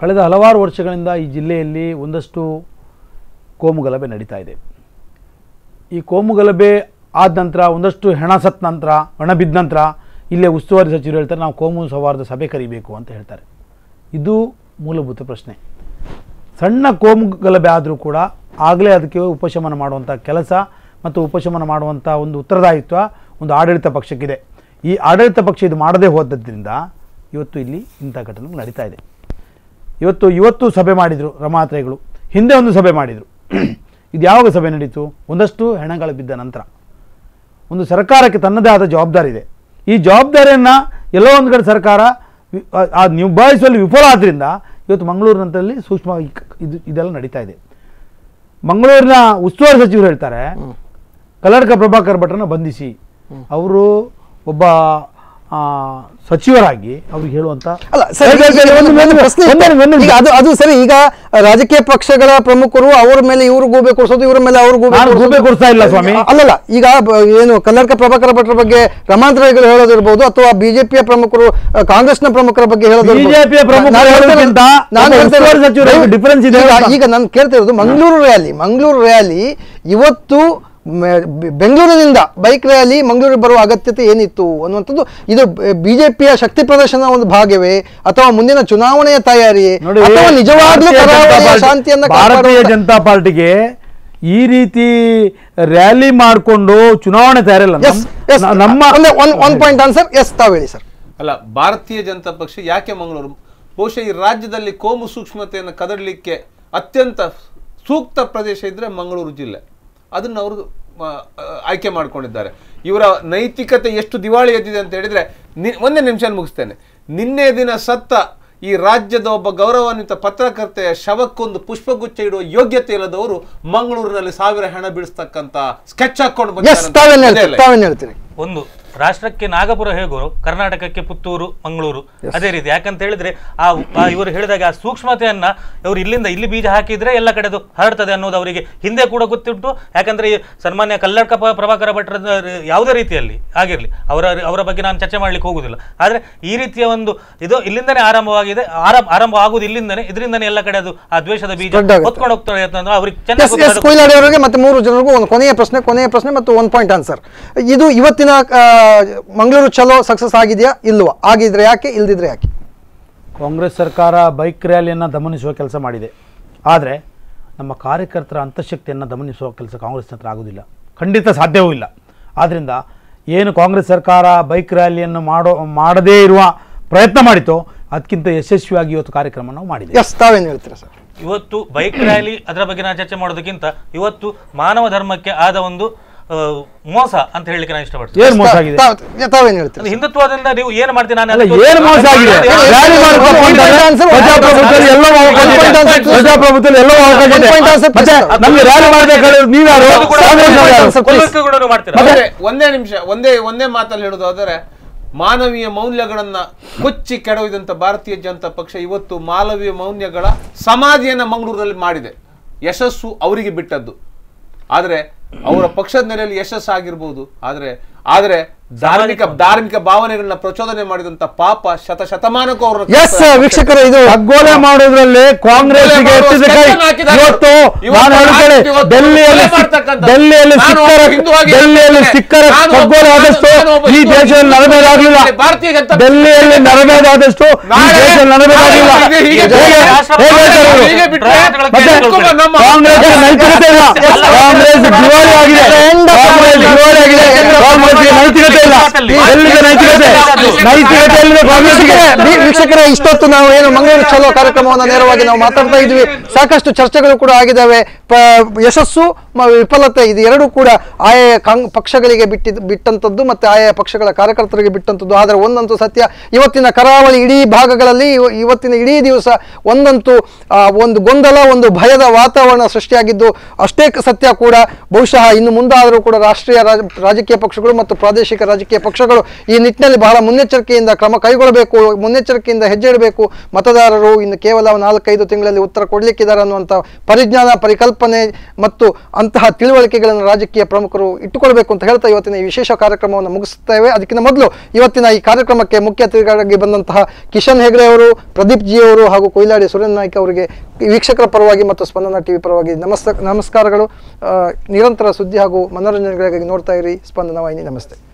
ಕಳೆದ ಹಲವಾರು ವರ್ಷಗಳಿಂದ ಈ ಜಿಲ್ಲೆಯಲ್ಲಿ ಒಂದಷ್ಟು ಕೋಮುಗಲಭೆ ನಡೀತಾ ಇದೆ ಈ ಕೋಮುಗಲಭೆ ಆದ ನಂತರ ಒಂದಷ್ಟು ಹೆಣಸತ್ತ ನಂತರ ಒಣಬಿದ್ದ ನಂತರ ಇಲ್ಲೇ ಉಸ್ತುವಾರಿ ಸಚಿವರು ಹೇಳ್ತಾರೆ ನಾವು ಕೋಮು ಸೌಹಾರ್ದ ಸಭೆ ಕರಿಬೇಕು ಅಂತ ಹೇಳ್ತಾರೆ ಇದು ಮೂಲಭೂತ ಪ್ರಶ್ನೆ ಸಣ್ಣ ಕೋಮುಗಲಭೆ ಆದರೂ ಕೂಡ ಆಗಲೇ ಅದಕ್ಕೆ ಉಪಶಮನ ಮಾಡುವಂತ ಕೆಲಸ ಮತ್ತು ಉಪಶಮನ ಮಾಡುವಂತ ಒಂದು ಉತ್ತರದಾಯಿತ್ವ ಒಂದು ಆಡಳಿತ ಪಕ್ಷಕ್ಕೆ ಇದೆ ಈ ಆಡಳಿತ ಪಕ್ಷ ಇದು ಮಾಡದೇ ಹೋದದ್ದರಿಂದ ಇವತ್ತು ಇಲ್ಲಿ ಇಂತ ಘಟನೆ ನಡೆಯತಾ ಇದೆ ಇವತ್ತು ಸಭೆ ಮಾಡಿದ್ರು ರಮಾತ್ರೆಗಳು ಹಿಂದೆ ಒಂದು ಸಭೆ ಮಾಡಿದ್ರು ಇದು ಯಾವಾಗ ಸಭೆ ನಡೆಯಿತು ಒಂದಷ್ಟು ಹೆಣಗಳ ಬಿದ್ದ ನಂತರ ಒಂದು ಸರ್ಕಾರಕ್ಕೆ ತನ್ನದೇ ಆದ ಜವಾಬ್ದಾರಿ ಇದೆ ಈ ಜವಾಬ್ದಾರಿಯನ್ನ ಎಲ್ಲೋ ಒಂದು ಕಡೆ ಸರ್ಕಾರ ಆ ನಿಭಾಯಿಸುವಲ್ಲಿ ವಿಫಲ ಆದ್ರಿಂದ ಇವತ್ತು ಮಂಗಳೂರಿನಲ್ಲಿ ಸೂಕ್ಷ್ಮ ಇದೆಲ್ಲ ನಡೆಯತಾ ಇದೆ ಮಂಗಳೂರಿನ ಉಸ್ತುವಾರಿ ಸಚಿವರು ಹೇಳ್ತಾರೆ ಕಲರ್ಕ ಪ್ರಭಾಕರ್ ಭಟ್ರನ್ನ ಬಂಧಿಸಿ ಅವರು ಒಬ್ಬ ಸಚಿವರಾಗಿ ಅವರಿಗೆ ಹೇಳುವಂತ ಅಲ್ಲ ಅದು ಸರಿ ಈಗ ರಾಜಕೀಯ ಪಕ್ಷಗಳ ಪ್ರಮುಖರು ಅವರ ಮೇಲೆ ಇವರು ಗೂಬೆ ಕೊಡಿಸೋದು ಇವರ ಮೇಲೆ ಅವರು ಗೂಬೆ ಕೊಡ್ತಾ ಇಲ್ಲ ಸ್ವಾಮಿ ಅಲ್ಲಲ್ಲ ಈಗ ಏನು ಕಲರ್ಕ ಪ್ರಭಾಕರ್ ಭಟ್ರ ಬಗ್ಗೆ ರಮಾಂತರಗಳು ಹೇಳೋದಿರಬಹುದು ಅಥವಾ ಬಿಜೆಪಿಯ ಪ್ರಮುಖರು ಕಾಂಗ್ರೆಸ್ನ ಪ್ರಮುಖರ ಬಗ್ಗೆ ಹೇಳೋದು ಈಗ ನಾನು ಕೇಳ್ತಾ ಇರೋದು ಮಂಗಳೂರು ರ್ಯಾಲಿ ಇವತ್ತು ಬೆಂಗಳೂರಿನಿಂದ ಬೈಕ್ ರ್ಯಾಲಿ ಮಂಗಳೂರಿಗೆ ಬರುವ ಅಗತ್ಯತೆ ಏನಿತ್ತು ಅನ್ನುವಂಥದ್ದು ಇದು ಬಿಜೆಪಿಯ ಶಕ್ತಿ ಪ್ರದರ್ಶನ ಒಂದು ಭಾಗವೇ ಅಥವಾ ಮುಂದಿನ ಚುನಾವಣೆಯ ತಯಾರಿಯೇ ಅಥವಾ ನಿಜವಾಗ್ಲೂ ಶಾಂತಿಯನ್ನು ಭಾರತೀಯ ಜನತಾ ಪಾರ್ಟಿಗೆ ಈ ರೀತಿ ರ್ಯಾಲಿ ಮಾಡಿಕೊಂಡು ಚುನಾವಣೆ ತಯಾರಿಲ್ಲ ನಮ್ಮ ಒಂದು ಪಾಯಿಂಟ್ ಆನ್ಸರ್ ಎಸ್ ತಾವೇಳಿ ಸರ್ ಅಲ್ಲ ಭಾರತೀಯ ಜನತಾ ಪಕ್ಷ ಯಾಕೆ ಮಂಗಳೂರು ಬಹುಶಃ ಈ ರಾಜ್ಯದಲ್ಲಿ ಕೋಮು ಸೂಕ್ಷ್ಮತೆಯನ್ನು ಕದಡಲಿಕ್ಕೆ ಅತ್ಯಂತ ಸೂಕ್ತ ಪ್ರದೇಶ ಇದ್ರೆ ಮಂಗಳೂರು ಜಿಲ್ಲೆ ಅದನ್ನ ಅವರು ಆಯ್ಕೆ ಮಾಡ್ಕೊಂಡಿದ್ದಾರೆ ಇವರ ನೈತಿಕತೆ ಎಷ್ಟು ದಿವಾಳಿ ಎದ್ದಿದೆ ಅಂತ ಹೇಳಿದ್ರೆ ಒಂದೇ ನಿಮಿಷ ಮುಗಿಸ್ತೇನೆ ನಿನ್ನೆ ದಿನ ಸತ್ತ ಈ ರಾಜ್ಯದ ಒಬ್ಬ ಗೌರವಾನ್ವಿತ ಪತ್ರಕರ್ತೆಯ ಶವಕ್ಕೊಂದು ಪುಷ್ಪಗುಚ್ಛ ಇಡುವ ಯೋಗ್ಯತೆ ಇಲ್ಲದವರು ಮಂಗಳೂರಿನಲ್ಲಿ 1000 ಹೆಣ ಬಿಡಿಸ್ತಕ್ಕಂತ ಸ್ಕೆಚ್ ಹಾಕೊಂಡು ಬಂದಿದ್ದಾರೆ ರಾಷ್ಟ್ರಕ್ಕೆ ನಾಗಪುರ ಹೇಗೋ ಕರ್ನಾಟಕಕ್ಕೆ ಪುತ್ತೂರು ಮಂಗಳೂರು ಅದೇ ರೀತಿ ಯಾಕಂತ ಹೇಳಿದ್ರೆ ಆ ಇವರು ಹೇಳಿದಾಗ ಆ ಸೂಕ್ಷ್ಮತೆಯನ್ನ ಅವರು ಇಲ್ಲಿಂದ ಇಲ್ಲಿ ಬೀಜ ಹಾಕಿದ್ರೆ ಎಲ್ಲ ಕಡೆದು ಹರಡ್ತದೆ ಅನ್ನೋದು ಅವರಿಗೆ ಹಿಂದೆ ಕೂಡ ಗೊತ್ತಿತ್ತು ಯಾಕಂದ್ರೆ ಸನ್ಮಾನ್ಯ ಕಲ್ಲಡ್ಕ ಪ್ರಭಾಕರ ಭಟ್ರ ಯಾವುದೇ ರೀತಿಯಲ್ಲಿ ಆಗಿರಲಿ ಅವರ ಬಗ್ಗೆ ನಾನು ಚರ್ಚೆ ಮಾಡಲಿಕ್ಕೆ ಹೋಗುವುದಿಲ್ಲ ಆದರೆ ಈ ರೀತಿಯ ಒಂದು ಇದು ಇಲ್ಲಿಂದನೇ ಆರಂಭವಾಗಿದೆ ಆರಂಭ ಆಗೋದು ಇಲ್ಲಿಂದನೇ ಇದರಿಂದನೇ ಎಲ್ಲ ಕಡೆ ಅದು ಆ ದ್ವೇಷದ ಬೀಜ ಹೊತ್ಕೊಂಡು ಹೋಗ್ತಾರೆ ಅಂತಂದ್ರೆ ಅವರಿಗೆ ಚೆನ್ನಾಗಿ ಕೊಯ್ಲಾಡಿ ಅವರಿಗೆ ಮತ್ತೆ ಮೂರು ಜನರಿಗೂ ಒಂದು ಕೊನೆಯ ಪ್ರಶ್ನೆ ಮತ್ತು 1 ಪಾಯಿಂಟ್ ಆನ್ಸರ್ ಇದು ಇವತ್ತಿನ ಮಂಗಳೂರು ಚಲೋ ಸಕ್ಸಸ್ ಆಗಿದೆಯಾ ಇಲ್ವಾ ಆಗಿದ್ರೆ ಯಾಕೆ ಇಲ್ದಿದ್ರೆ ಯಾಕೆ ಕಾಂಗ್ರೆಸ್ ಸರ್ಕಾರ ಬೈಕ್ ರ್ಯಾಲಿಯನ್ನು ದಮನಿಸುವ ಕೆಲಸ ಮಾಡಿದೆ ಆದರೆ ನಮ್ಮ ಕಾರ್ಯಕರ್ತರ ಅಂತಶಕ್ತಿಯನ್ನು ದಮನಿಸುವ ಕೆಲಸ ಕಾಂಗ್ರೆಸ್ ಹತ್ರ ಆಗೋದಿಲ್ಲ ಖಂಡಿತ ಸಾಧ್ಯವೂ ಇಲ್ಲ ಆದ್ದರಿಂದ ಏನು ಕಾಂಗ್ರೆಸ್ ಸರ್ಕಾರ ಬೈಕ್ ರ್ಯಾಲಿಯನ್ನು ಮಾಡದೇ ಇರುವ ಪ್ರಯತ್ನ ಮಾಡಿತು ಅದಕ್ಕಿಂತ ಯಶಸ್ವಿಯಾಗಿ ಇವತ್ತು ಕಾರ್ಯಕ್ರಮ ನಾವು ಮಾಡಿದೆ ತಾವೇನು ಹೇಳ್ತೀರಾ ಸರ್ ಇವತ್ತು ಬೈಕ್ ರ್ಯಾಲಿ ಅದರ ಬಗ್ಗೆ ನಾನು ಚರ್ಚೆ ಮಾಡೋದಕ್ಕಿಂತ ಇವತ್ತು ಮಾನವ ಧರ್ಮಕ್ಕೆ ಆದ ಒಂದು ಮೋಸ ಅಂತ ಹೇಳಲಿಕ್ಕೆ ನಾನು ಇಷ್ಟಪಡ್ತೀನಿ ಹಿಂದುತ್ವದಿಂದ ನೀವು ಏನು ಮಾಡ್ತೀನಿ ಒಂದೇ ನಿಮಿಷ ಒಂದೇ ಮಾತಲ್ಲಿ ಹೇಳೋದು ಆದರೆ ಮಾನವೀಯ ಮೌಲ್ಯಗಳನ್ನ ಕೊಚ್ಚಿ ಕೆಡವಿದಂತ ಭಾರತೀಯ ಜನತಾ ಪಕ್ಷ ಇವತ್ತು ಮಾನವೀಯ ಮೌಲ್ಯಗಳ ಸಮಾಧಿಯನ್ನ ಮಂಗಳೂರಲ್ಲಿ ಮಾಡಿದೆ ಯಶಸ್ಸು ಅವರಿಗೆ ಬಿಟ್ಟದ್ದು ಆದರೆ ಅವರ ಪಕ್ಷದ ನೆಲೆಯಲ್ಲಿ ಯಶಸ್ಸಾಗಿರ್ಬೋದು ಆದರೆ ಆದರೆ ಧಾರ್ಮಿಕ ಭಾವನೆಗಳನ್ನ ಪ್ರಚೋದನೆ ಮಾಡಿದಂತ ಪಾಪ ಶತಶತಮಾನಕ್ಕೂ ಅವರು ವೀಕ್ಷಕರೇ ಇದು ಹಗ್ಗೋಲೆ ಮಾಡೋದ್ರಲ್ಲಿ ಕಾಂಗ್ರೆಸ್ ಈ ದೇಶದಲ್ಲಿ ನಡಬೇಕಾಗಿಲ್ಲ ಡೆಲ್ಲಿಯಲ್ಲಿ ನಡಬೇಕಾದಷ್ಟು ಕಾಂಗ್ರೆಸ್ ನೈತಿಕತೆ ಇಲ್ಲ ಕಾಂಗ್ರೆಸ್ ದಿವಾಳಿ ಆಗಿದೆ ನೈತಿಕತೆ ವೀಕ್ಷಕರೇ ಇಷ್ಟೊತ್ತು ನಾವು ಏನು ಮಂಗಳೂರು ಚಲೋ ಕಾರ್ಯಕ್ರಮವನ್ನು ನೇರವಾಗಿ ನಾವು ಮಾತಾಡ್ತಾ ಇದ್ವಿ ಸಾಕಷ್ಟು ಚರ್ಚೆಗಳು ಕೂಡ ಆಗಿದ್ದಾವೆ ಯಶಸ್ಸು ವಿಫಲತೆ ಇದು ಎರಡೂ ಕೂಡ ಆಯಾ ಪಕ್ಷಗಳಿಗೆ ಬಿಟ್ಟಂತದ್ದು ಮತ್ತೆ ಆಯಾ ಪಕ್ಷಗಳ ಕಾರ್ಯಕರ್ತರಿಗೆ ಬಿಟ್ಟಂತದ್ದು ಆದರೆ ಒಂದಂತೂ ಸತ್ಯ ಇವತ್ತಿನ ಕರಾವಳಿ ಇಡೀ ಭಾಗಗಳಲ್ಲಿ ಇವತ್ತಿನ ಇಡೀ ದಿವಸ ಒಂದಂತೂ ಒಂದು ಗೊಂದಲ ಒಂದು ಭಯದ ವಾತಾವರಣ ಸೃಷ್ಟಿಯಾಗಿದ್ದು ಅಷ್ಟೇ ಸತ್ಯ ಕೂಡ ಬಹುಶಃ ಇನ್ನು ಮುಂದಾದರೂ ಕೂಡ ರಾಷ್ಟ್ರೀಯ ರಾಜಕೀಯ ಪಕ್ಷಗಳು ಮತ್ತು ಪ್ರಾದೇಶಿಕ ರಾಜಕೀಯ ಪಕ್ಷಗಳು ಈ ನಿಟ್ಟಿನಲ್ಲಿ ಬಹಳ ಮುನ್ನೆಚ್ಚರಿಕೆಯಿಂದ ಕ್ರಮ ಕೈಗೊಳ್ಳಬೇಕು ಮುನ್ನೆಚ್ಚರಿಕೆಯಿಂದ ಹೆಜ್ಜೆ ಇಡಬೇಕು ಮತದಾರರು ಇನ್ನು ಕೇವಲ 4-5 ತಿಂಗಳಲ್ಲಿ ಉತ್ತರ ಕೊಡಲಿಕ್ಕಿದ್ದಾರೆ ಅನ್ನುವಂಥ ಪರಿಜ್ಞಾನ ಪರಿಕಲ್ಪನೆ ಮತ್ತು ಅಂತಹ ತಿಳುವಳಿಕೆಗಳನ್ನು ರಾಜಕೀಯ ಪ್ರಮುಖರು ಇಟ್ಟುಕೊಳ್ಬೇಕು ಅಂತ ಹೇಳ್ತಾ ಇವತ್ತಿನ ಈ ವಿಶೇಷ ಕಾರ್ಯಕ್ರಮವನ್ನು ಮುಗಿಸುತ್ತೇವೆ ಅದಕ್ಕಿಂತ ಮೊದಲು ಇವತ್ತಿನ ಈ ಕಾರ್ಯಕ್ರಮಕ್ಕೆ ಮುಖ್ಯ ಅತಿಥಿಗಳಾಗಿ ಬಂದಂತಹ ಕಿಶನ್ ಹೆಗ್ಡೆ ಅವರು ಪ್ರದೀಪ್ ಜಿ ಅವರು ಹಾಗೂ ಕೊಯ್ಲಾಡಿ ಸುರೇನ್ ನಾಯಕ್ ಅವರಿಗೆ ವೀಕ್ಷಕರ ಪರವಾಗಿ ಮತ್ತು ಸ್ಪಂದನ ಟಿವಿ ಪರವಾಗಿ ನಮಸ್ಕಾರಗಳು ನಿರಂತರ ಸುದ್ದಿ ಹಾಗೂ ಮನೋರಂಜನೆಗಳಿಗಾಗಿ ನೋಡ್ತಾ ಇರಿ ಸ್ಪಂದನ ವಾಹಿನಿ ನಮಸ್ತೆ